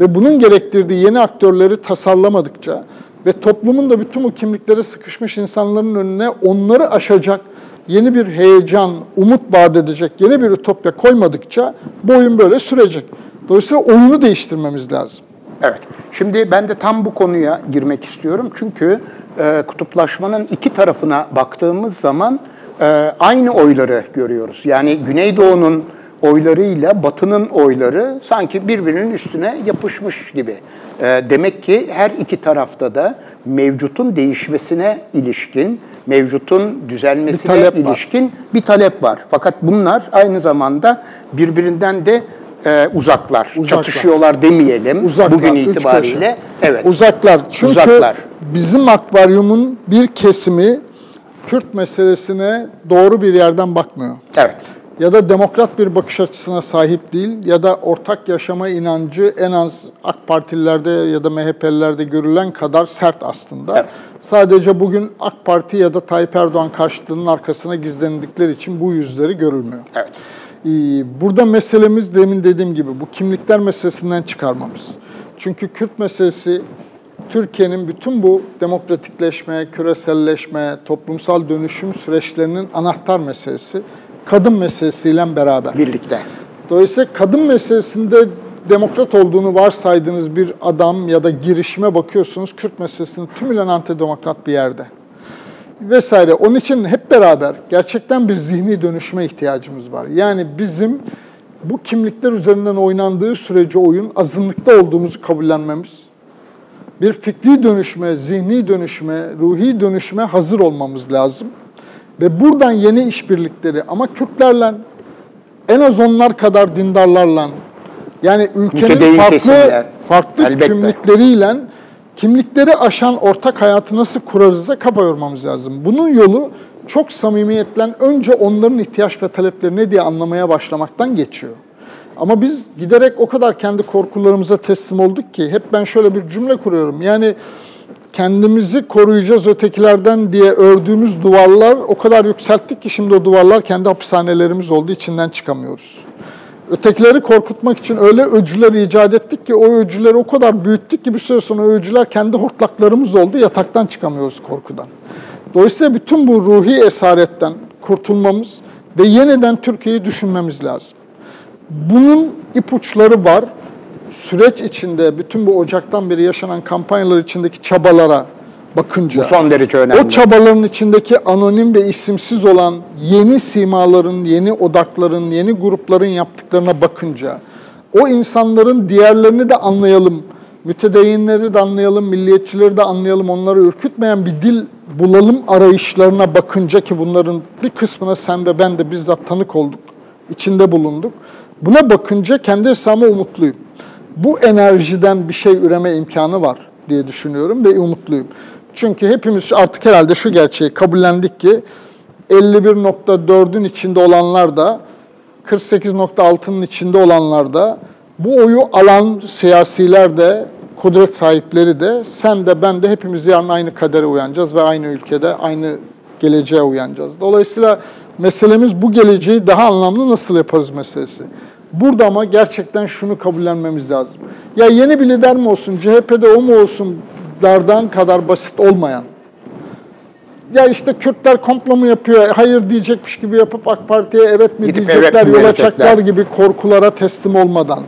ve bunun gerektirdiği yeni aktörleri tasarlamadıkça ve toplumun da bütün o kimliklere sıkışmış insanların önüne onları aşacak, yeni bir heyecan, umut vaat edecek, yeni bir ütopya koymadıkça bu oyun böyle sürecek. Dolayısıyla oyunu değiştirmemiz lazım. Evet, şimdi ben de tam bu konuya girmek istiyorum. Çünkü kutuplaşmanın iki tarafına baktığımız zaman aynı oyları görüyoruz. Yani Güneydoğu'nun oylarıyla Batı'nın oyları sanki birbirinin üstüne yapışmış gibi. Demek ki her iki tarafta da mevcutun değişmesine ilişkin, mevcutun düzelmesine ilişkin bir talep var. Fakat bunlar aynı zamanda birbirinden de uzaklar. Çatışıyorlar demeyelim bugün itibariyle. Evet. Uzaklar. Çünkü bizim akvaryumun bir kesimi Kürt meselesine doğru bir yerden bakmıyor. Evet. Ya da demokrat bir bakış açısına sahip değil ya da ortak yaşama inancı en az AK Partililerde ya da MHP'lilerde görülen kadar sert aslında. Evet. Sadece bugün AK Parti ya da Tayyip Erdoğan karşıtlığının arkasına gizlenildikleri için bu yüzleri görülmüyor. Evet. Burada meselemiz demin dediğim gibi bu kimlikler meselesinden çıkarmamız. Çünkü Kürt meselesi Türkiye'nin bütün bu demokratikleşme, küreselleşme, toplumsal dönüşüm süreçlerinin anahtar meselesi, kadın meselesiyle beraber. Birlikte. Dolayısıyla kadın meselesinde demokrat olduğunu varsaydığınız bir adam ya da girişime bakıyorsunuz, Kürt meselesinin tümüyle antidemokrat bir yerde. Vesaire. Onun için hep beraber gerçekten bir zihni dönüşüme ihtiyacımız var. Yani bizim bu kimlikler üzerinden oynandığı sürece oyun azınlıkta olduğumuzu kabullenmemiz, bir fikri dönüşme, zihni dönüşme, ruhi dönüşme hazır olmamız lazım. Ve buradan yeni işbirlikleri ama Kürtlerle, en az onlar kadar dindarlarla, yani ülkenin farklı kimlikleriyle kimlikleri aşan ortak hayatı nasıl kurarız'a kafa yormamız lazım. Bunun yolu çok samimiyetle önce onların ihtiyaç ve talepleri ne diye anlamaya başlamaktan geçiyor. Ama biz giderek o kadar kendi korkularımıza teslim olduk ki, hep ben şöyle bir cümle kuruyorum. Yani kendimizi koruyacağız ötekilerden diye ördüğümüz duvarlar o kadar yükselttik ki şimdi o duvarlar kendi hapishanelerimiz oldu, içinden çıkamıyoruz. Ötekileri korkutmak için öyle öcüler icat ettik ki, o öcüleri o kadar büyüttük ki bir süre sonra o öcüler kendi hortlaklarımız oldu, yataktan çıkamıyoruz korkudan. Dolayısıyla bütün bu ruhi esaretten kurtulmamız ve yeniden Türkiye'yi düşünmemiz lazım. Bunun ipuçları var. Süreç içinde bütün bu Ocak'tan beri yaşanan kampanyalar içindeki çabalara bakınca, bu son derece önemli. O çabaların içindeki anonim ve isimsiz olan yeni simaların, yeni odakların, yeni grupların yaptıklarına bakınca, o insanların diğerlerini de anlayalım, mütedeyinleri de anlayalım, milliyetçileri de anlayalım, onları ürkütmeyen bir dil bulalım arayışlarına bakınca, ki bunların bir kısmına sen ve ben de bizzat tanık olduk, içinde bulunduk. Buna bakınca kendi hesabıma umutluyum. Bu enerjiden bir şey üreme imkanı var diye düşünüyorum ve umutluyum. Çünkü hepimiz artık herhalde şu gerçeği kabullendik ki 51.4'ün içinde olanlar da 48.6'nın içinde olanlar da, bu oyu alan siyasiler de, kudret sahipleri de, sen de ben de hepimiz yarın aynı kadere uyanacağız ve aynı ülkede aynı geleceğe uyanacağız. Dolayısıyla meselemiz bu geleceği daha anlamlı nasıl yaparız meselesi. Burada ama gerçekten şunu kabullenmemiz lazım. Ya yeni bir lider mi olsun, CHP'de o mu olsun dardan kadar basit olmayan, ya işte Kürtler komplo mu yapıyor, hayır diyecekmiş gibi yapıp AK Parti'ye evet mi gidip diyecekler, evet mi yola çaklar gibi korkulara teslim olmadan,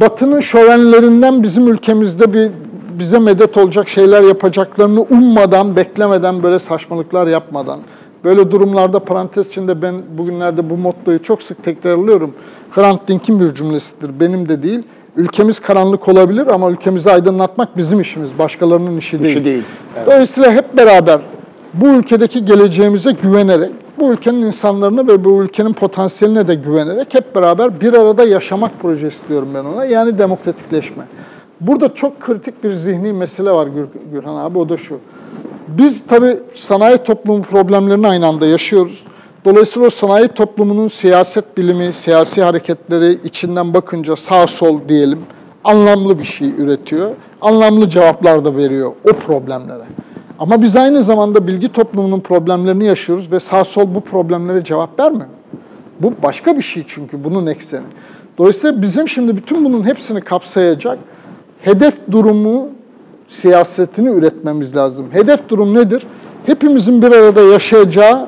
Batı'nın şövenlerinden bizim ülkemizde bize medet olacak şeyler yapacaklarını ummadan, beklemeden, böyle saçmalıklar yapmadan. Böyle durumlarda parantez içinde ben bugünlerde bu mottoyu çok sık tekrarlıyorum. Hrant Dink'in bir cümlesidir, benim de değil. Ülkemiz karanlık olabilir ama ülkemizi aydınlatmak bizim işimiz, başkalarının işi değil. Evet. Dolayısıyla hep beraber bu ülkedeki geleceğimize güvenerek, bu ülkenin insanlarına ve bu ülkenin potansiyeline de güvenerek hep beraber bir arada yaşamak projesi diyorum ben ona. Yani demokratikleşme. Burada çok kritik bir zihni mesele var Gürhan abi, o da şu. Biz tabii sanayi toplumu problemlerini aynı anda yaşıyoruz. Dolayısıyla o sanayi toplumunun siyaset bilimi, siyasi hareketleri içinden bakınca sağ sol diyelim anlamlı bir şey üretiyor. Anlamlı cevaplar da veriyor o problemlere. Ama biz aynı zamanda bilgi toplumunun problemlerini yaşıyoruz ve sağ sol bu problemlere cevap vermiyor. Bu başka bir şey çünkü bunun ekseni. Dolayısıyla bizim şimdi bütün bunun hepsini kapsayacak hedef durumu, siyasetini üretmemiz lazım. Hedef durum nedir? Hepimizin bir arada yaşayacağı,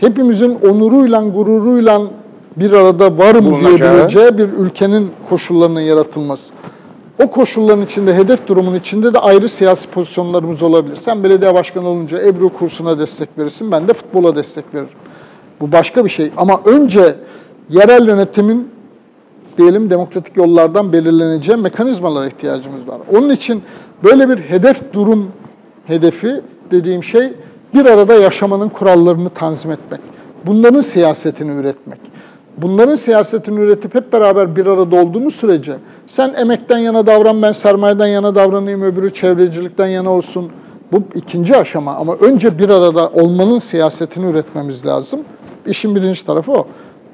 hepimizin onuruyla, gururuyla bir arada varım diyebileceği bir ülkenin koşullarının yaratılması. O koşulların içinde, hedef durumun içinde de ayrı siyasi pozisyonlarımız olabilir. Sen belediye başkanı olunca Ebru kursuna destek verirsin, ben de futbola destek veririm. Bu başka bir şey. Ama önce yerel yönetimin, diyelim demokratik yollardan belirleneceği mekanizmalara ihtiyacımız var. Onun için böyle bir hedef durum hedefi dediğim şey bir arada yaşamanın kurallarını tanzim etmek. Bunların siyasetini üretmek. Bunların siyasetini üretip hep beraber bir arada olduğumuz sürece sen emekten yana davran, ben sermayeden yana davranayım, öbürü çevrecilikten yana olsun. Bu ikinci aşama ama önce bir arada olmanın siyasetini üretmemiz lazım. İşin birinci tarafı o.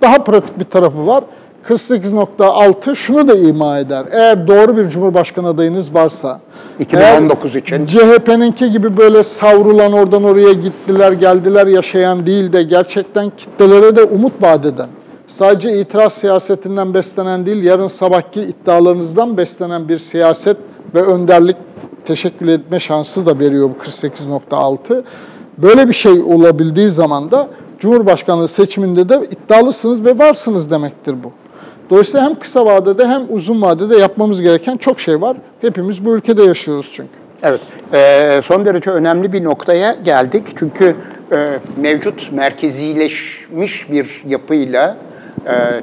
Daha pratik bir tarafı var. 48.6 şunu da ima eder. Eğer doğru bir Cumhurbaşkanı adayınız varsa, 2019 için CHP'ninki gibi böyle savrulan, oradan oraya gittiler geldiler yaşayan değil de gerçekten kitlelere de umut vaat eden, sadece itiraz siyasetinden beslenen değil, yarın sabahki iddialarınızdan beslenen bir siyaset ve önderlik teşekkül etme şansı da veriyor bu 48.6. Böyle bir şey olabildiği zaman da Cumhurbaşkanlığı seçiminde de iddialısınız ve varsınız demektir bu. Dolayısıyla hem kısa vadede hem uzun vadede yapmamız gereken çok şey var. Hepimiz bu ülkede yaşıyoruz çünkü. Evet, son derece önemli bir noktaya geldik. Çünkü mevcut merkezileşmiş bir yapıyla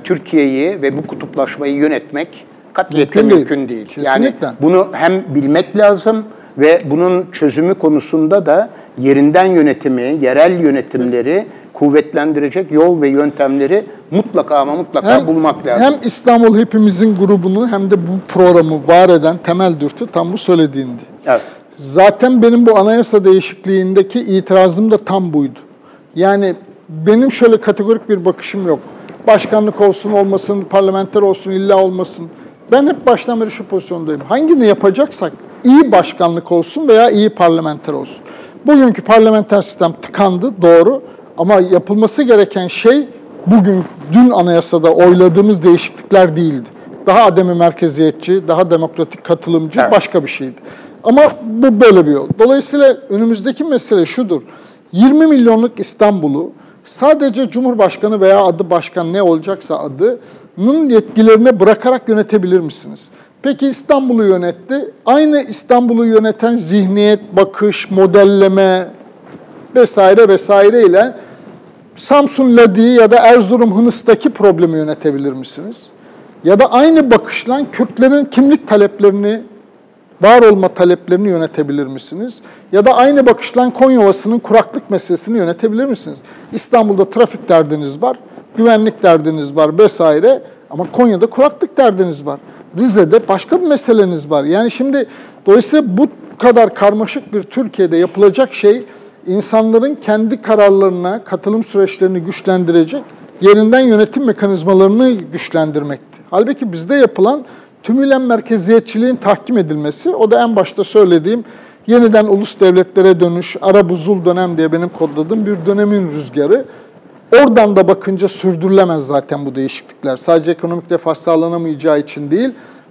Türkiye'yi ve bu kutuplaşmayı yönetmek katliyetle mümkün değil. Kesinlikle. Yani bunu hem bilmek lazım ve bunun çözümü konusunda da yerinden yönetimi, yerel yönetimleri kuvvetlendirecek yol ve yöntemleri mutlaka ama mutlaka bulmak lazım. Hem İstanbul Hepimizin grubunu hem de bu programı var eden temel dürtü tam bu söylediğindi. Evet. Zaten benim bu anayasa değişikliğindeki itirazım da tam buydu. Yani benim şöyle kategorik bir bakışım yok. Başkanlık olsun olmasın, parlamenter olsun illa olmasın. Ben hep baştan beri şu pozisyondayım. Hangini yapacaksak iyi başkanlık olsun veya iyi parlamenter olsun. Bugünkü parlamenter sistem tıkandı, doğru. Ama yapılması gereken şey bugün, dün anayasada oyladığımız değişiklikler değildi. Daha ademi merkeziyetçi, daha demokratik katılımcı başka bir şeydi. Ama bu böyle bir yol. Dolayısıyla önümüzdeki mesele şudur. 20 milyonluk İstanbul'u sadece Cumhurbaşkanı veya adı başkan ne olacaksa adının yetkilerine bırakarak yönetebilir misiniz? Peki İstanbul'u yönetti. Aynı İstanbul'u yöneten zihniyet, bakış, modelleme vesaire vesaire ile Samsun Ladığı ya da Erzurum Hınıs'taki problemi yönetebilir misiniz? Ya da aynı bakışla Kürtlerin kimlik taleplerini, var olma taleplerini yönetebilir misiniz? Ya da aynı bakışla Konyovası'nın kuraklık meselesini yönetebilir misiniz? İstanbul'da trafik derdiniz var, güvenlik derdiniz var vesaire ama Konya'da kuraklık derdiniz var. Rize'de başka bir meseleniz var. Yani şimdi dolayısıyla bu kadar karmaşık bir Türkiye'de yapılacak şey insanların kendi kararlarına, katılım süreçlerini güçlendirecek, yerinden yönetim mekanizmalarını güçlendirmekti. Halbuki bizde yapılan tümüyle merkeziyetçiliğin tahkim edilmesi, o da en başta söylediğim yeniden ulus devletlere dönüş, ara buzul dönem diye benim kodladığım bir dönemin rüzgarı. Oradan da bakınca sürdürülemez zaten bu değişiklikler. Sadece ekonomik refah sağlanamayacağı için değil,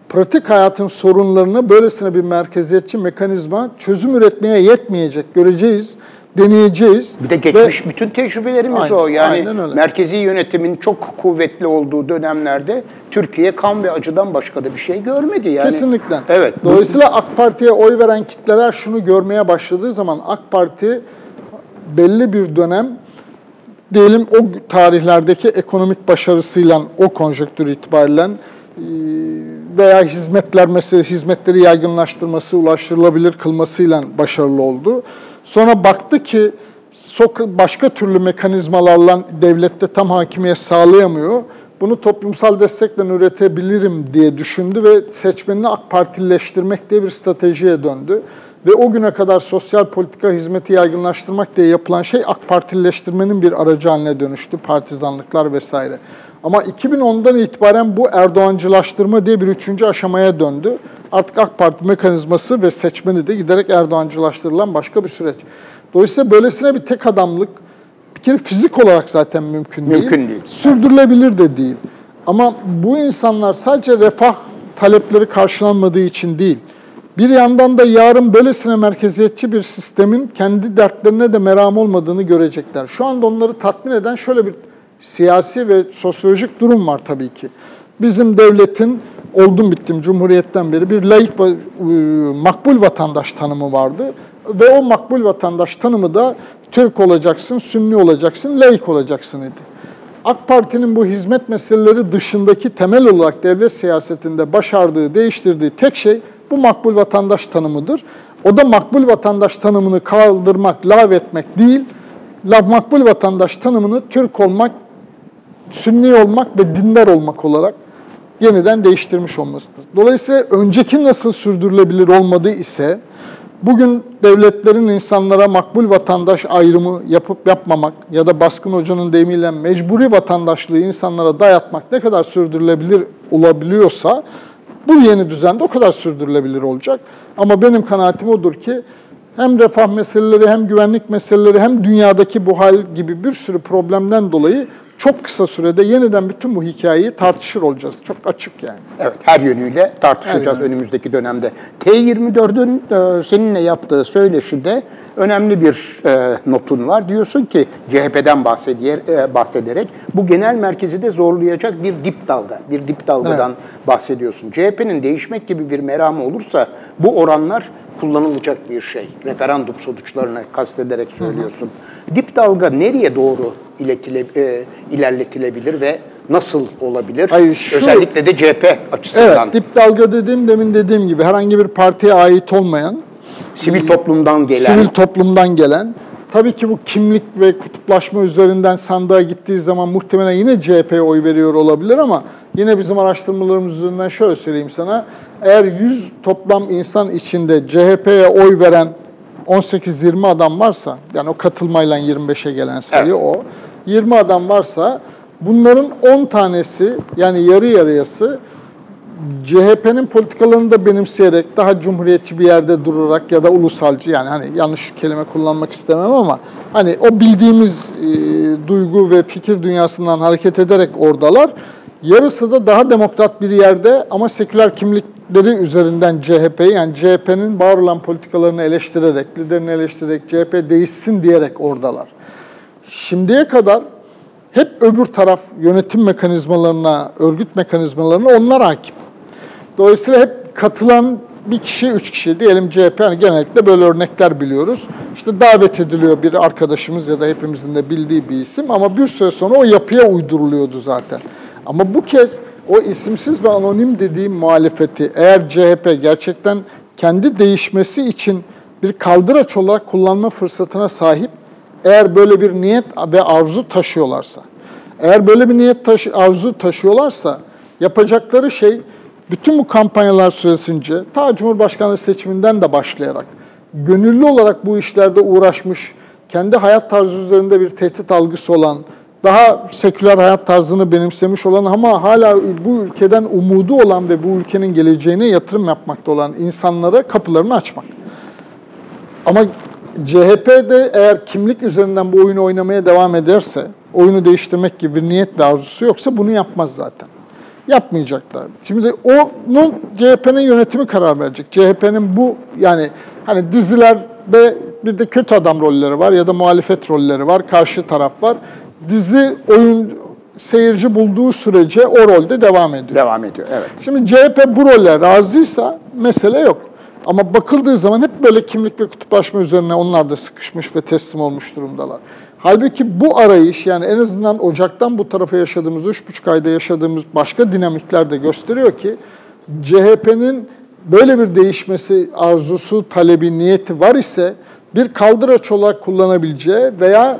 pratik hayatın sorunlarını böylesine bir merkeziyetçi mekanizma çözüm üretmeye yetmeyecek. Göreceğiz, deneyeceğiz. Bir de geçmiş bütün tecrübelerimiz o. Yani merkezi yönetimin çok kuvvetli olduğu dönemlerde Türkiye kan ve acıdan başka da bir şey görmedi. Yani, kesinlikle. Evet. Dolayısıyla AK Parti'ye oy veren kitleler şunu görmeye başladığı zaman AK Parti belli bir dönem diyelim o tarihlerdeki ekonomik başarısıyla, o konjonktür itibariyle veya hizmetler mesela hizmetleri yaygınlaştırması, ulaştırılabilir kılmasıyla başarılı oldu. Sonra baktı ki başka türlü mekanizmalarla devlette tam hakimiyet sağlayamıyor. Bunu toplumsal destekle üretebilirim diye düşündü ve seçmenini AK Partileştirmek diye bir stratejiye döndü. Ve o güne kadar sosyal politika hizmeti yaygınlaştırmak diye yapılan şey AK Partileştirmenin bir aracı haline dönüştü. Partizanlıklar vesaire. Ama 2010'dan itibaren bu Erdoğancılaştırma diye bir üçüncü aşamaya döndü. Artık AK Parti mekanizması ve seçmeni de giderek Erdoğancılaştırılan başka bir süreç. Dolayısıyla böylesine bir tek adamlık bir kere fizik olarak zaten mümkün değil. Sürdürülebilir de değil. Ama bu insanlar sadece refah talepleri karşılanmadığı için değil, bir yandan da yarın böylesine merkeziyetçi bir sistemin kendi dertlerine de meram olmadığını görecekler. Şu anda onları tatmin eden şöyle bir siyasi ve sosyolojik durum var tabii ki. Bizim devletin, oldum bittim Cumhuriyet'ten beri bir laik makbul vatandaş tanımı vardı. Ve o makbul vatandaş tanımı da Türk olacaksın, Sünni olacaksın, laik olacaksın idi. AK Parti'nin bu hizmet meseleleri dışındaki temel olarak devlet siyasetinde başardığı, değiştirdiği tek şey bu makbul vatandaş tanımıdır. O da makbul vatandaş tanımını kaldırmak, lağvetmek değil, makbul vatandaş tanımını Türk olmak, Sünni olmak ve dindar olmak olarak yeniden değiştirmiş olmasıdır. Dolayısıyla önceki nasıl sürdürülebilir olmadığı ise, bugün devletlerin insanlara makbul vatandaş ayrımı yapıp yapmamak ya da Baskın Hoca'nın deyimiyle mecburi vatandaşlığı insanlara dayatmak ne kadar sürdürülebilir olabiliyorsa, bu yeni düzende o kadar sürdürülebilir olacak. Ama benim kanaatim odur ki hem refah meseleleri, hem güvenlik meseleleri, hem dünyadaki bu hal gibi bir sürü problemden dolayı çok kısa sürede yeniden bütün bu hikayeyi tartışır olacağız. Çok açık yani. Evet, her yönüyle tartışacağız önümüzdeki dönemde. T24'ün seninle yaptığı söyleşide önemli bir notun var. Diyorsun ki CHP'den bahsederek bu genel merkezi de zorlayacak bir dip dalga, bir dip dalgadan bahsediyorsun. CHP'nin değişmek gibi bir meramı olursa bu oranlar kullanılacak bir şey. Referandum sonuçlarını kastederek söylüyorsun. Dip dalga nereye doğru ilerletilebilir ve nasıl olabilir? Özellikle de CHP açısından. Evet, dip dalga demin dediğim gibi herhangi bir partiye ait olmayan, sivil toplumdan gelen Tabii ki bu kimlik ve kutuplaşma üzerinden sandığa gittiği zaman muhtemelen yine CHP'ye oy veriyor olabilir ama yine bizim araştırmalarımız üzerinden şöyle söyleyeyim sana. Eğer 100 toplam insan içinde CHP'ye oy veren 18-20 adam varsa, yani o katılmayla 25'e gelen sayı o, 20 adam varsa bunların 10 tanesi yani yarı yarıyası CHP'nin politikalarını da benimseyerek daha cumhuriyetçi bir yerde durarak ya da ulusalcı, yani hani yanlış kelime kullanmak istemem ama hani o bildiğimiz duygu ve fikir dünyasından hareket ederek oradalar. Yarısı da daha demokrat bir yerde ama seküler kimlikleri üzerinden CHP'yi, yani CHP'nin var olan politikalarını eleştirerek, liderini eleştirerek, CHP değişsin diyerek oradalar. Şimdiye kadar hep öbür taraf yönetim mekanizmalarına, örgüt mekanizmalarına onlar hakim. Dolayısıyla hep katılan bir kişi, 3 kişi diyelim CHP, yani genellikle böyle örnekler biliyoruz. İşte davet ediliyor bir arkadaşımız ya da hepimizin de bildiği bir isim ama bir süre sonra o yapıya uyduruluyordu zaten. Ama bu kez o isimsiz ve anonim dediğim muhalefeti eğer CHP gerçekten kendi değişmesi için bir kaldıraç olarak kullanma fırsatına sahip, eğer böyle bir niyet ve arzu taşıyorlarsa, yapacakları şey bütün bu kampanyalar süresince, ta Cumhurbaşkanlığı seçiminden de başlayarak gönüllü olarak bu işlerde uğraşmış, kendi hayat tarzı üzerinde bir tehdit algısı olan, daha seküler hayat tarzını benimsemiş olan ama hala bu ülkeden umudu olan ve bu ülkenin geleceğine yatırım yapmakta olan insanlara kapılarını açmak. Ama CHP'de eğer kimlik üzerinden bu oyunu oynamaya devam ederse, oyunu değiştirmek gibi bir niyet ve arzusu yoksa bunu yapmaz zaten. Yapmayacaklar. Şimdi onu CHP'nin yönetimi karar verecek. CHP'nin bu, yani hani dizilerde bir de kötü adam rolleri var ya da muhalefet rolleri var, karşı taraf var. Dizi oyun seyirci bulduğu sürece o rolde devam ediyor. Devam ediyor, evet. Şimdi CHP bu role razıysa mesele yok. Ama bakıldığı zaman hep böyle kimlik ve kutuplaşma üzerine onlar da sıkışmış ve teslim olmuş durumdalar. Halbuki bu arayış, yani en azından Ocak'tan bu tarafa yaşadığımız, 3,5 ayda yaşadığımız başka dinamikler de gösteriyor ki CHP'nin böyle bir değişmesi arzusu, talebi, niyeti var ise bir kaldıraç olarak kullanabileceği veya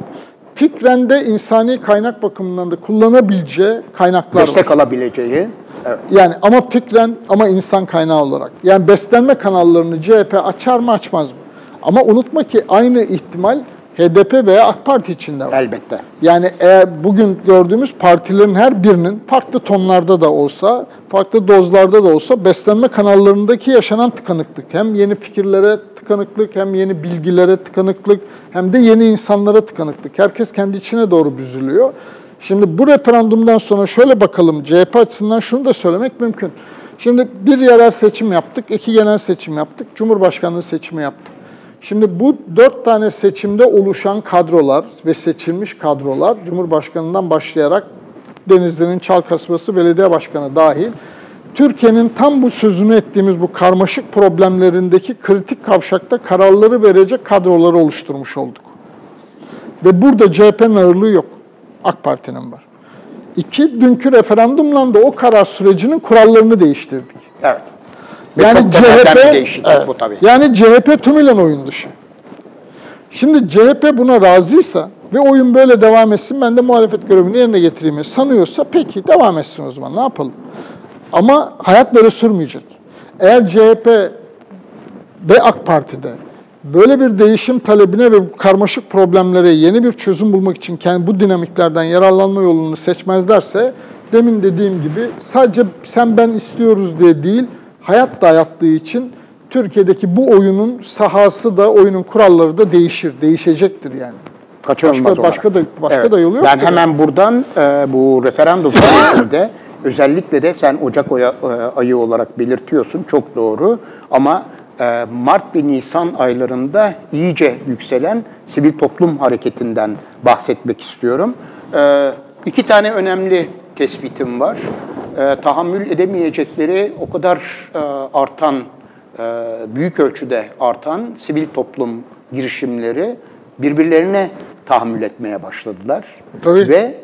fikren de insani kaynak bakımından da kullanabileceği kaynaklar var. Destek alabileceği. Evet. Yani ama fikren, ama insan kaynağı olarak. Yani beslenme kanallarını CHP açar mı, açmaz mı? Ama unutma ki aynı ihtimal HDP veya AK Parti içinde var. Elbette. Yani eğer bugün gördüğümüz partilerin her birinin farklı tonlarda da olsa, farklı dozlarda da olsa beslenme kanallarındaki yaşanan tıkanıklık, hem yeni fikirlere tıkanıklık, hem yeni bilgilere tıkanıklık, hem de yeni insanlara tıkanıklık. Herkes kendi içine doğru büzülüyor. Şimdi bu referandumdan sonra şöyle bakalım, CHP açısından şunu da söylemek mümkün. Şimdi bir yerel seçim yaptık, 2 genel seçim yaptık, Cumhurbaşkanlığı seçimi yaptık. Şimdi bu 4 tane seçimde oluşan kadrolar ve seçilmiş kadrolar, Cumhurbaşkanı'ndan başlayarak Denizli'nin Çalkasması Belediye Başkanı dahil, Türkiye'nin tam bu sözünü ettiğimiz bu karmaşık problemlerindeki kritik kavşakta kararları verecek kadroları oluşturmuş olduk. Ve burada CHP'nin ağırlığı yok, AK Parti'nin var. 2, dünkü referandumla da o karar sürecinin kurallarını değiştirdik. Evet. Yani CHP tümüyle oyun dışı. Şimdi CHP buna razıysa ve oyun böyle devam etsin, ben de muhalefet görevini yerine getireyim sanıyorsa peki devam etsin o zaman, ne yapalım. Ama hayat böyle sürmeyecek. Eğer CHP ve AK Parti'de böyle bir değişim talebine ve karmaşık problemlere yeni bir çözüm bulmak için kendi bu dinamiklerden yararlanma yolunu seçmezlerse, demin dediğim gibi sadece sen ben istiyoruz diye değil, hayat dayattığı için Türkiye'deki bu oyunun sahası da, oyunun kuralları da değişecektir yani. Başka da yolu yok. Ben hemen buradan bu referandum sürecinde özellikle de sen Ocak ayı olarak belirtiyorsun, çok doğru ama Mart ve Nisan aylarında iyice yükselen sivil toplum hareketinden bahsetmek istiyorum. 2 tane önemli tespitim var. Tahammül edemeyecekleri o kadar artan, büyük ölçüde artan sivil toplum girişimleri birbirlerine tahammül etmeye başladılar. Tabii. Ve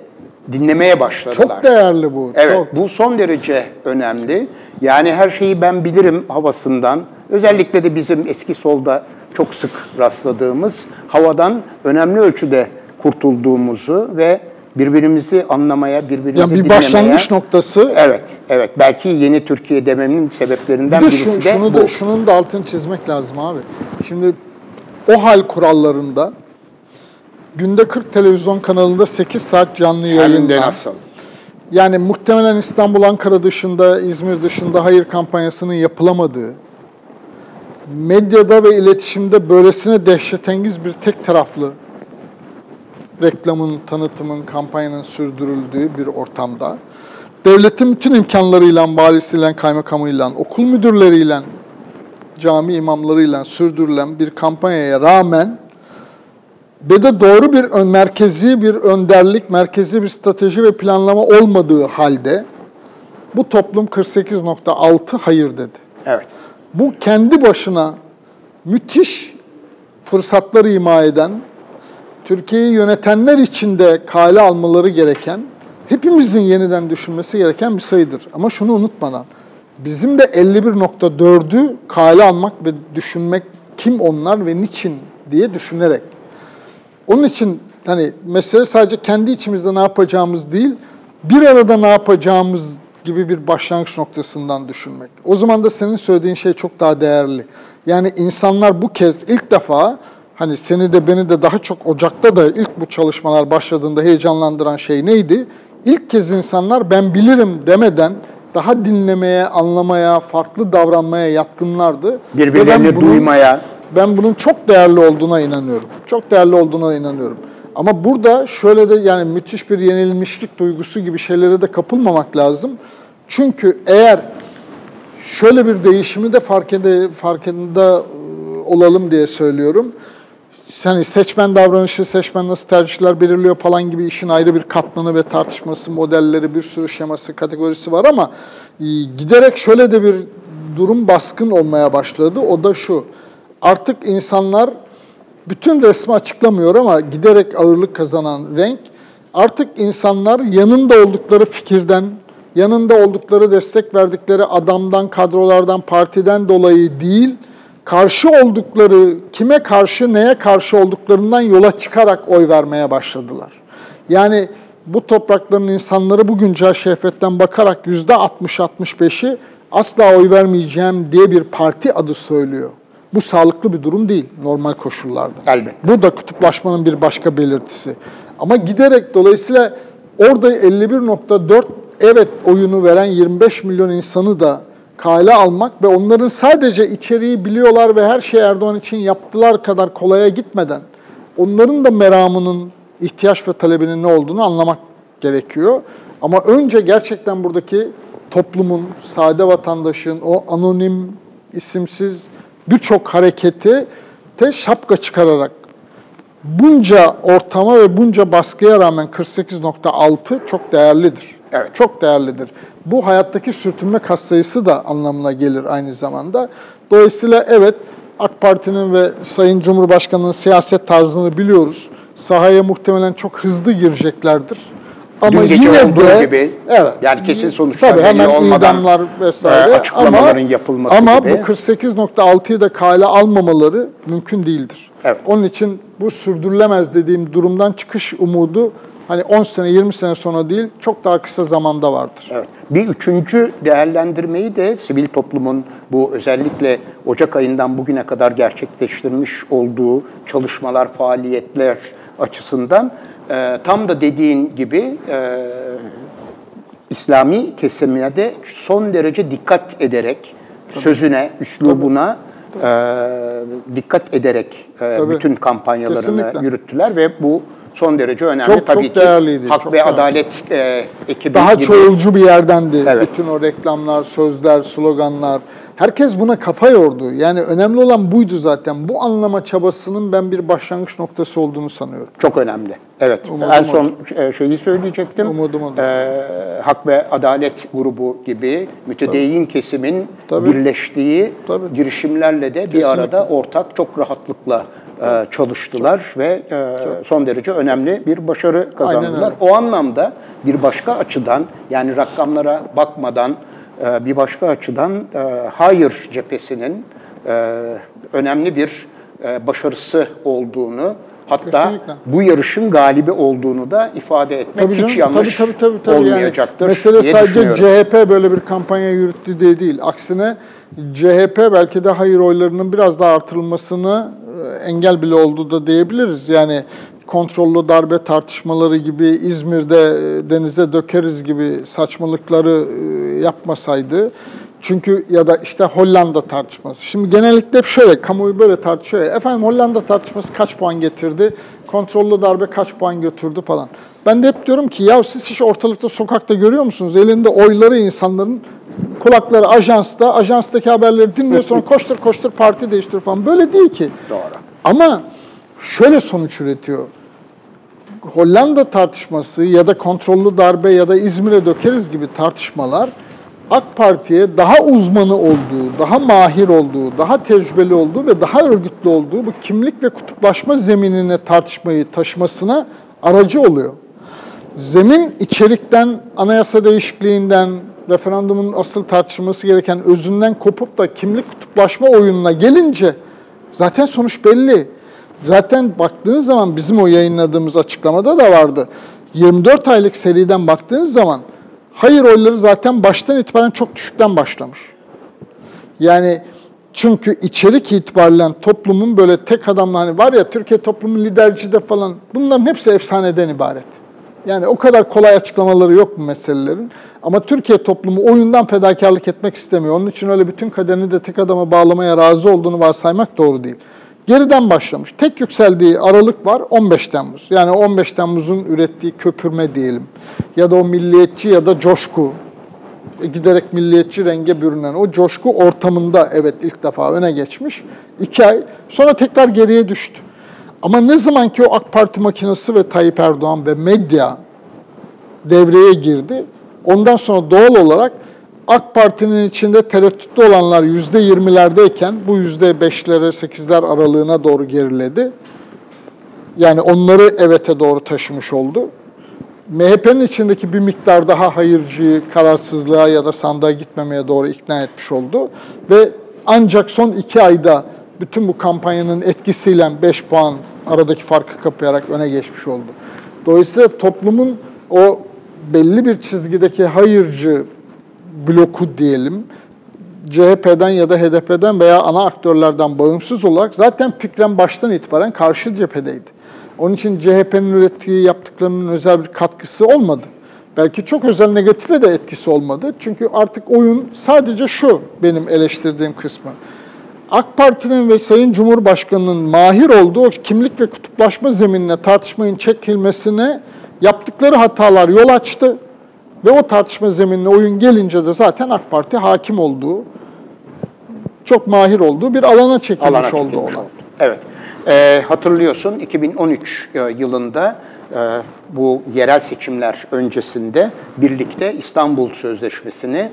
dinlemeye başladılar. Çok değerli bu. Evet, çok. Bu son derece önemli. Yani her şeyi ben bilirim havasından, özellikle de bizim eski solda çok sık rastladığımız havadan önemli ölçüde kurtulduğumuzu ve birbirimizi anlamaya, birbirimizi dinlemeye... Bir başlangıç noktası. Evet, evet. Belki yeni Türkiye dememin sebeplerinden birisi de bu. Şunun da altını çizmek lazım abi. Şimdi OHAL kurallarında günde 40 televizyon kanalında 8 saat canlı yayında. Yani muhtemelen İstanbul, Ankara dışında, İzmir dışında hayır kampanyasının yapılamadığı, medyada ve iletişimde böylesine dehşetengiz bir tek taraflı reklamın, tanıtımın, kampanyanın sürdürüldüğü bir ortamda devletin bütün imkanlarıyla, valisiyle, kaymakamıyla, okul müdürleriyle, cami imamlarıyla sürdürülen bir kampanyaya rağmen ve de doğru bir merkezi bir önderlik, merkezi bir strateji ve planlama olmadığı halde bu toplum 48.6 hayır dedi. Evet. Bu kendi başına müthiş fırsatları ima eden, Türkiye'yi yönetenler için de kale almaları gereken, hepimizin yeniden düşünmesi gereken bir sayıdır. Ama şunu unutmadan, bizim de 51.4'ü kale almak ve düşünmek, kim onlar ve niçin diye düşünerek. Onun için hani mesele sadece kendi içimizde ne yapacağımız değil, bir arada ne yapacağımız gibi bir başlangıç noktasından düşünmek. O zaman da senin söylediğin şey çok daha değerli. Yani insanlar bu kez ilk defa, hani seni de beni de daha çok Ocak'ta da ilk bu çalışmalar başladığında heyecanlandıran şey neydi? İlk kez insanlar ben bilirim demeden daha dinlemeye, anlamaya, farklı davranmaya yatkınlardı. Birbirlerini duymaya. Ben bunun çok değerli olduğuna inanıyorum. Çok değerli olduğuna inanıyorum. Ama burada şöyle de yani müthiş bir yenilmişlik duygusu gibi şeylere de kapılmamak lazım. Çünkü eğer şöyle bir değişimi de farkında olalım diye söylüyorum. Yani seçmen davranışı, seçmen nasıl tercihler belirliyor falan gibi işin ayrı bir katmanı ve tartışması, modelleri, bir sürü şeması, kategorisi var ama giderek şöyle de bir durum baskın olmaya başladı. O da şu. Artık insanlar, bütün resmi açıklamıyor ama giderek ağırlık kazanan renk, artık insanlar yanında oldukları fikirden, yanında oldukları destek verdikleri adamdan, kadrolardan, partiden dolayı değil, karşı oldukları, kime karşı, neye karşı olduklarından yola çıkarak oy vermeye başladılar. Yani bu toprakların insanları bu güncel şehvetten bakarak %60-65'i asla oy vermeyeceğim diye bir parti adı söylüyor. Bu sağlıklı bir durum değil normal koşullarda. Elbette. Bu da kutuplaşmanın bir başka belirtisi. Ama giderek dolayısıyla orada 51.4 evet oyunu veren 25 milyon insanı da kale almak ve onların sadece içeriği biliyorlar ve her şey Erdoğan için yaptılar kadar kolaya gitmeden onların da meramının, ihtiyaç ve talebinin ne olduğunu anlamak gerekiyor. Ama önce gerçekten buradaki toplumun, sade vatandaşın, o anonim, isimsiz birçok hareketi de şapka çıkararak bunca ortama ve bunca baskıya rağmen 48.6 çok değerlidir. Evet. Çok değerlidir. Bu hayattaki sürtünme katsayısı da anlamına gelir aynı zamanda. Dolayısıyla evet AK Parti'nin ve Sayın Cumhurbaşkanı'nın siyaset tarzını biliyoruz. Sahaya muhtemelen çok hızlı gireceklerdir. Ama dün gece olduğu gibi, evet, yani kesin sonuçlar tabii hemen olmadan idamlar vesaire, açıklamaların yapılması gibi. Ama bu 48.6'yı da kale almamaları mümkün değildir. Evet. Onun için bu sürdürülemez dediğim durumdan çıkış umudu hani 10 sene, 20 sene sonra değil, çok daha kısa zamanda vardır. Evet. Bir üçüncü değerlendirmeyi de sivil toplumun bu özellikle Ocak ayından bugüne kadar gerçekleştirmiş olduğu çalışmalar, faaliyetler açısından tam da dediğin gibi İslami kesimine de son derece dikkat ederek, tabii, sözüne, üslubuna dikkat ederek bütün kampanyalarını kesinlikle yürüttüler ve bu son derece önemli. Çok, tabii çok ki değerliydi, hak çok ve değerli. Adalet ekibi daha gibi çoğulcu bir yerdendi. Evet. Bütün o reklamlar, sözler, sloganlar. Herkes buna kafa yordu. Yani önemli olan buydu zaten. Bu anlama çabasının ben bir başlangıç noktası olduğunu sanıyorum. Çok önemli. Evet. Umudum en son olur. Şeyi söyleyecektim. Umudum olur. Hak ve Adalet grubu gibi mütedeyyin kesimin birleştiği girişimlerle de kesinlikle bir arada ortak çok rahatlıkla çalıştılar ve son derece önemli bir başarı kazandılar. O anlamda bir başka açıdan, yani rakamlara bakmadan bir başka açıdan hayır cephesinin önemli bir başarısı olduğunu, hatta kesinlikle bu yarışın galibi olduğunu da ifade etmek tabii hiç yanlış tabii olmayacaktır. Yani mesele sadece CHP böyle bir kampanya yürüttü diye değil. Aksine CHP belki de hayır oylarının biraz daha artırılmasını engel bile oldu da diyebiliriz. Yani kontrollü darbe tartışmaları gibi, İzmir'de denize dökeriz gibi saçmalıkları yapmasaydı. Çünkü ya da işte Hollanda tartışması. Şimdi genellikle hep şöyle, kamuoyu böyle tartışıyor. Efendim Hollanda tartışması kaç puan getirdi? Kontrollü darbe kaç puan götürdü falan. Ben de hep diyorum ki ya siz hiç ortalıkta, sokakta görüyor musunuz? Elinde oyları insanların, kulakları ajansta, ajanstaki haberleri dinliyor, sonra koştur koştur parti değiştir falan. Böyle değil ki. Doğru. Ama şöyle sonuç üretiyor. Hollanda tartışması ya da kontrollü darbe ya da İzmir'e dökeriz gibi tartışmalar AK Parti'ye daha uzmanı olduğu, daha mahir olduğu, daha tecrübeli olduğu ve daha örgütlü olduğu bu kimlik ve kutuplaşma zeminine tartışmayı taşımasına aracı oluyor. Zemin içerikten, anayasa değişikliğinden, referandumun asıl tartışılması gereken özünden kopup da kimlik kutuplaşma oyununa gelince zaten sonuç belli. Zaten baktığınız zaman bizim o yayınladığımız açıklamada da vardı. 24 aylık seriden baktığınız zaman hayır oyları zaten baştan itibaren çok düşükten başlamış. Yani çünkü içerik itibariyle toplumun böyle tek adamlı, hani var ya Türkiye toplumu liderci de falan, bunların hepsi efsaneden ibaret. Yani o kadar kolay açıklamaları yok bu meselelerin. Ama Türkiye toplumu oyundan fedakarlık etmek istemiyor. Onun için öyle bütün kaderini de tek adama bağlamaya razı olduğunu varsaymak doğru değil. Geriden başlamış. Tek yükseldiği aralık var 15 Temmuz. Yani 15 Temmuz'un ürettiği köpürme diyelim. Ya da o milliyetçi ya da coşku, giderek milliyetçi renge bürünen o coşku ortamında evet ilk defa öne geçmiş. 2 ay sonra tekrar geriye düştü. Ama ne zaman ki o AK Parti makinesi ve Tayyip Erdoğan ve medya devreye girdi, ondan sonra doğal olarak AK Parti'nin içinde tereddütlü olanlar %20'lerdeyken bu %5'lere, 8'ler aralığına doğru geriledi. Yani onları evet'e doğru taşımış oldu. MHP'nin içindeki bir miktar daha hayırcıyı kararsızlığa ya da sandığa gitmemeye doğru ikna etmiş oldu. Ve ancak son 2 ayda bütün bu kampanyanın etkisiyle 5 puan aradaki farkı kapayarak öne geçmiş oldu. Dolayısıyla toplumun o belli bir çizgideki hayırcı bloku diyelim, CHP'den ya da HDP'den veya ana aktörlerden bağımsız olarak zaten fikren baştan itibaren karşı cephedeydi. Onun için CHP'nin ürettiği yaptıklarının özel bir katkısı olmadı. Belki çok özel negatife de etkisi olmadı. Çünkü artık oyun sadece şu benim eleştirdiğim kısmı. AK Parti'nin ve Sayın Cumhurbaşkanı'nın mahir olduğu kimlik ve kutuplaşma zeminine tartışmanın çekilmesine yaptıkları hatalar yol açtı. Ve o tartışma zeminine oyun gelince de zaten AK Parti hakim olduğu, çok mahir olduğu bir alana çekilmiş oldu. Evet, hatırlıyorsun 2013 yılında bu yerel seçimler öncesinde birlikte İstanbul Sözleşmesi'ni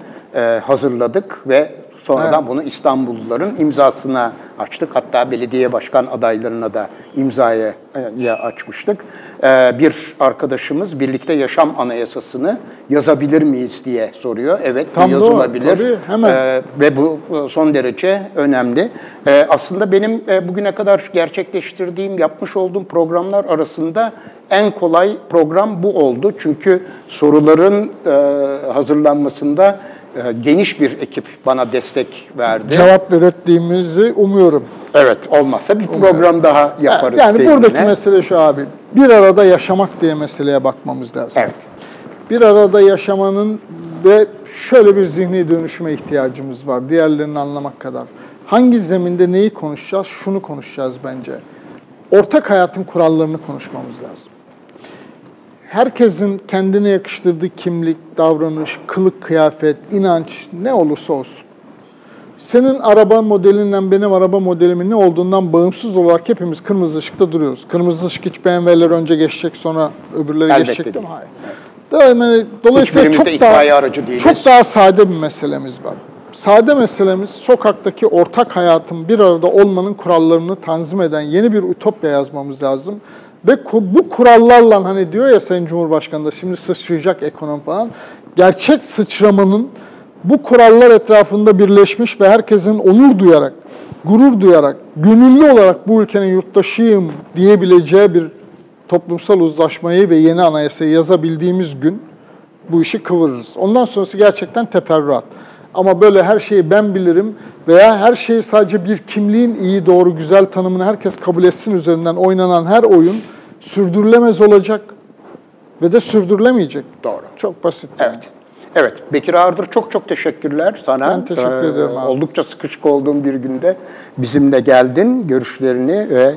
hazırladık ve sonradan evet, bunu İstanbulluların imzasına açtık. Hatta belediye başkan adaylarına da imzaya açmıştık. Bir arkadaşımız birlikte yaşam anayasasını yazabilir miyiz diye soruyor. Evet, tam yazılabilir. Doğru, tabii, ve bu son derece önemli. Aslında benim bugüne kadar gerçekleştirdiğim, yapmış olduğum programlar arasında en kolay program bu oldu. Çünkü soruların hazırlanmasında geniş bir ekip bana destek verdi. Cevap ürettiğimizi umuyorum. Evet, olmazsa bir program daha yaparız. Yani seninle. Buradaki mesele şu abi, bir arada yaşamak diye meseleye bakmamız lazım. Evet. Bir arada yaşamanın ve şöyle bir zihni dönüşüme ihtiyacımız var, diğerlerini anlamak kadar. Hangi zeminde neyi konuşacağız? Şunu konuşacağız bence. Ortak hayatın kurallarını konuşmamız lazım. Herkesin kendine yakıştırdığı kimlik, davranış, kılık, kıyafet, inanç ne olursa olsun. Senin araba modelinden benim araba modelimin ne olduğundan bağımsız olarak hepimiz kırmızı ışıkta duruyoruz. Kırmızı ışık hiç BMW'ler önce geçecek sonra öbürleri elbette geçecek değil mi? Hayır. Evet. Dolayısıyla çok daha sade bir meselemiz var. Sade meselemiz sokaktaki ortak hayatın, bir arada olmanın kurallarını tanzim eden yeni bir ütopya yazmamız lazım. Ve bu kurallarla, hani diyor ya Sayın Cumhurbaşkanı da şimdi sıçrayacak ekonomi falan, gerçek sıçramanın bu kurallar etrafında birleşmiş ve herkesin onur duyarak, gurur duyarak, gönüllü olarak bu ülkenin yurttaşıyım diyebileceği bir toplumsal uzlaşmayı ve yeni anayasayı yazabildiğimiz gün bu işi kıvırırız. Ondan sonrası gerçekten teferruat. Ama böyle her şeyi ben bilirim veya her şeyi sadece bir kimliğin iyi, doğru, güzel tanımını herkes kabul etsin üzerinden oynanan her oyun sürdürülemez olacak ve de sürdürülemeyecek. Doğru. Çok basit. Evet. Yani. Evet, Bekir Ağırdır, çok çok teşekkürler sana. Ben teşekkür ederim abi. Oldukça sıkışık olduğum bir günde bizimle geldin, görüşlerini ve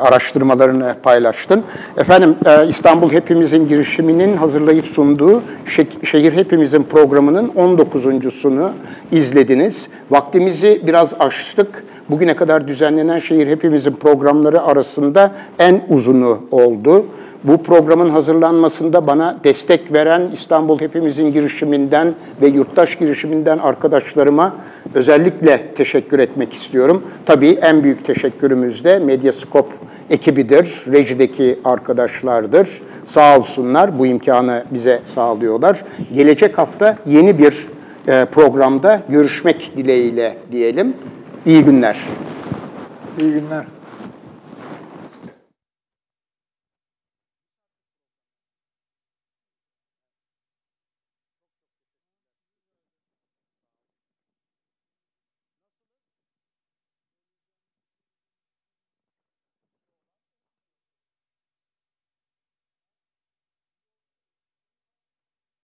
araştırmalarını paylaştın. Efendim, İstanbul Hepimizin girişiminin hazırlayıp sunduğu Şehir Hepimizin programının 19.sunu izlediniz. Vaktimizi biraz aştık. Bugüne kadar düzenlenen Şehir Hepimizin programları arasında en uzunu oldu. Bu programın hazırlanmasında bana destek veren İstanbul Hepimizin girişiminden ve yurttaş girişiminden arkadaşlarıma özellikle teşekkür etmek istiyorum. Tabii en büyük teşekkürümüz de Mediascope ekibidir, rejideki arkadaşlardır. Sağ olsunlar, bu imkanı bize sağlıyorlar. Gelecek hafta yeni bir programda görüşmek dileğiyle diyelim. İyi günler. İyi günler.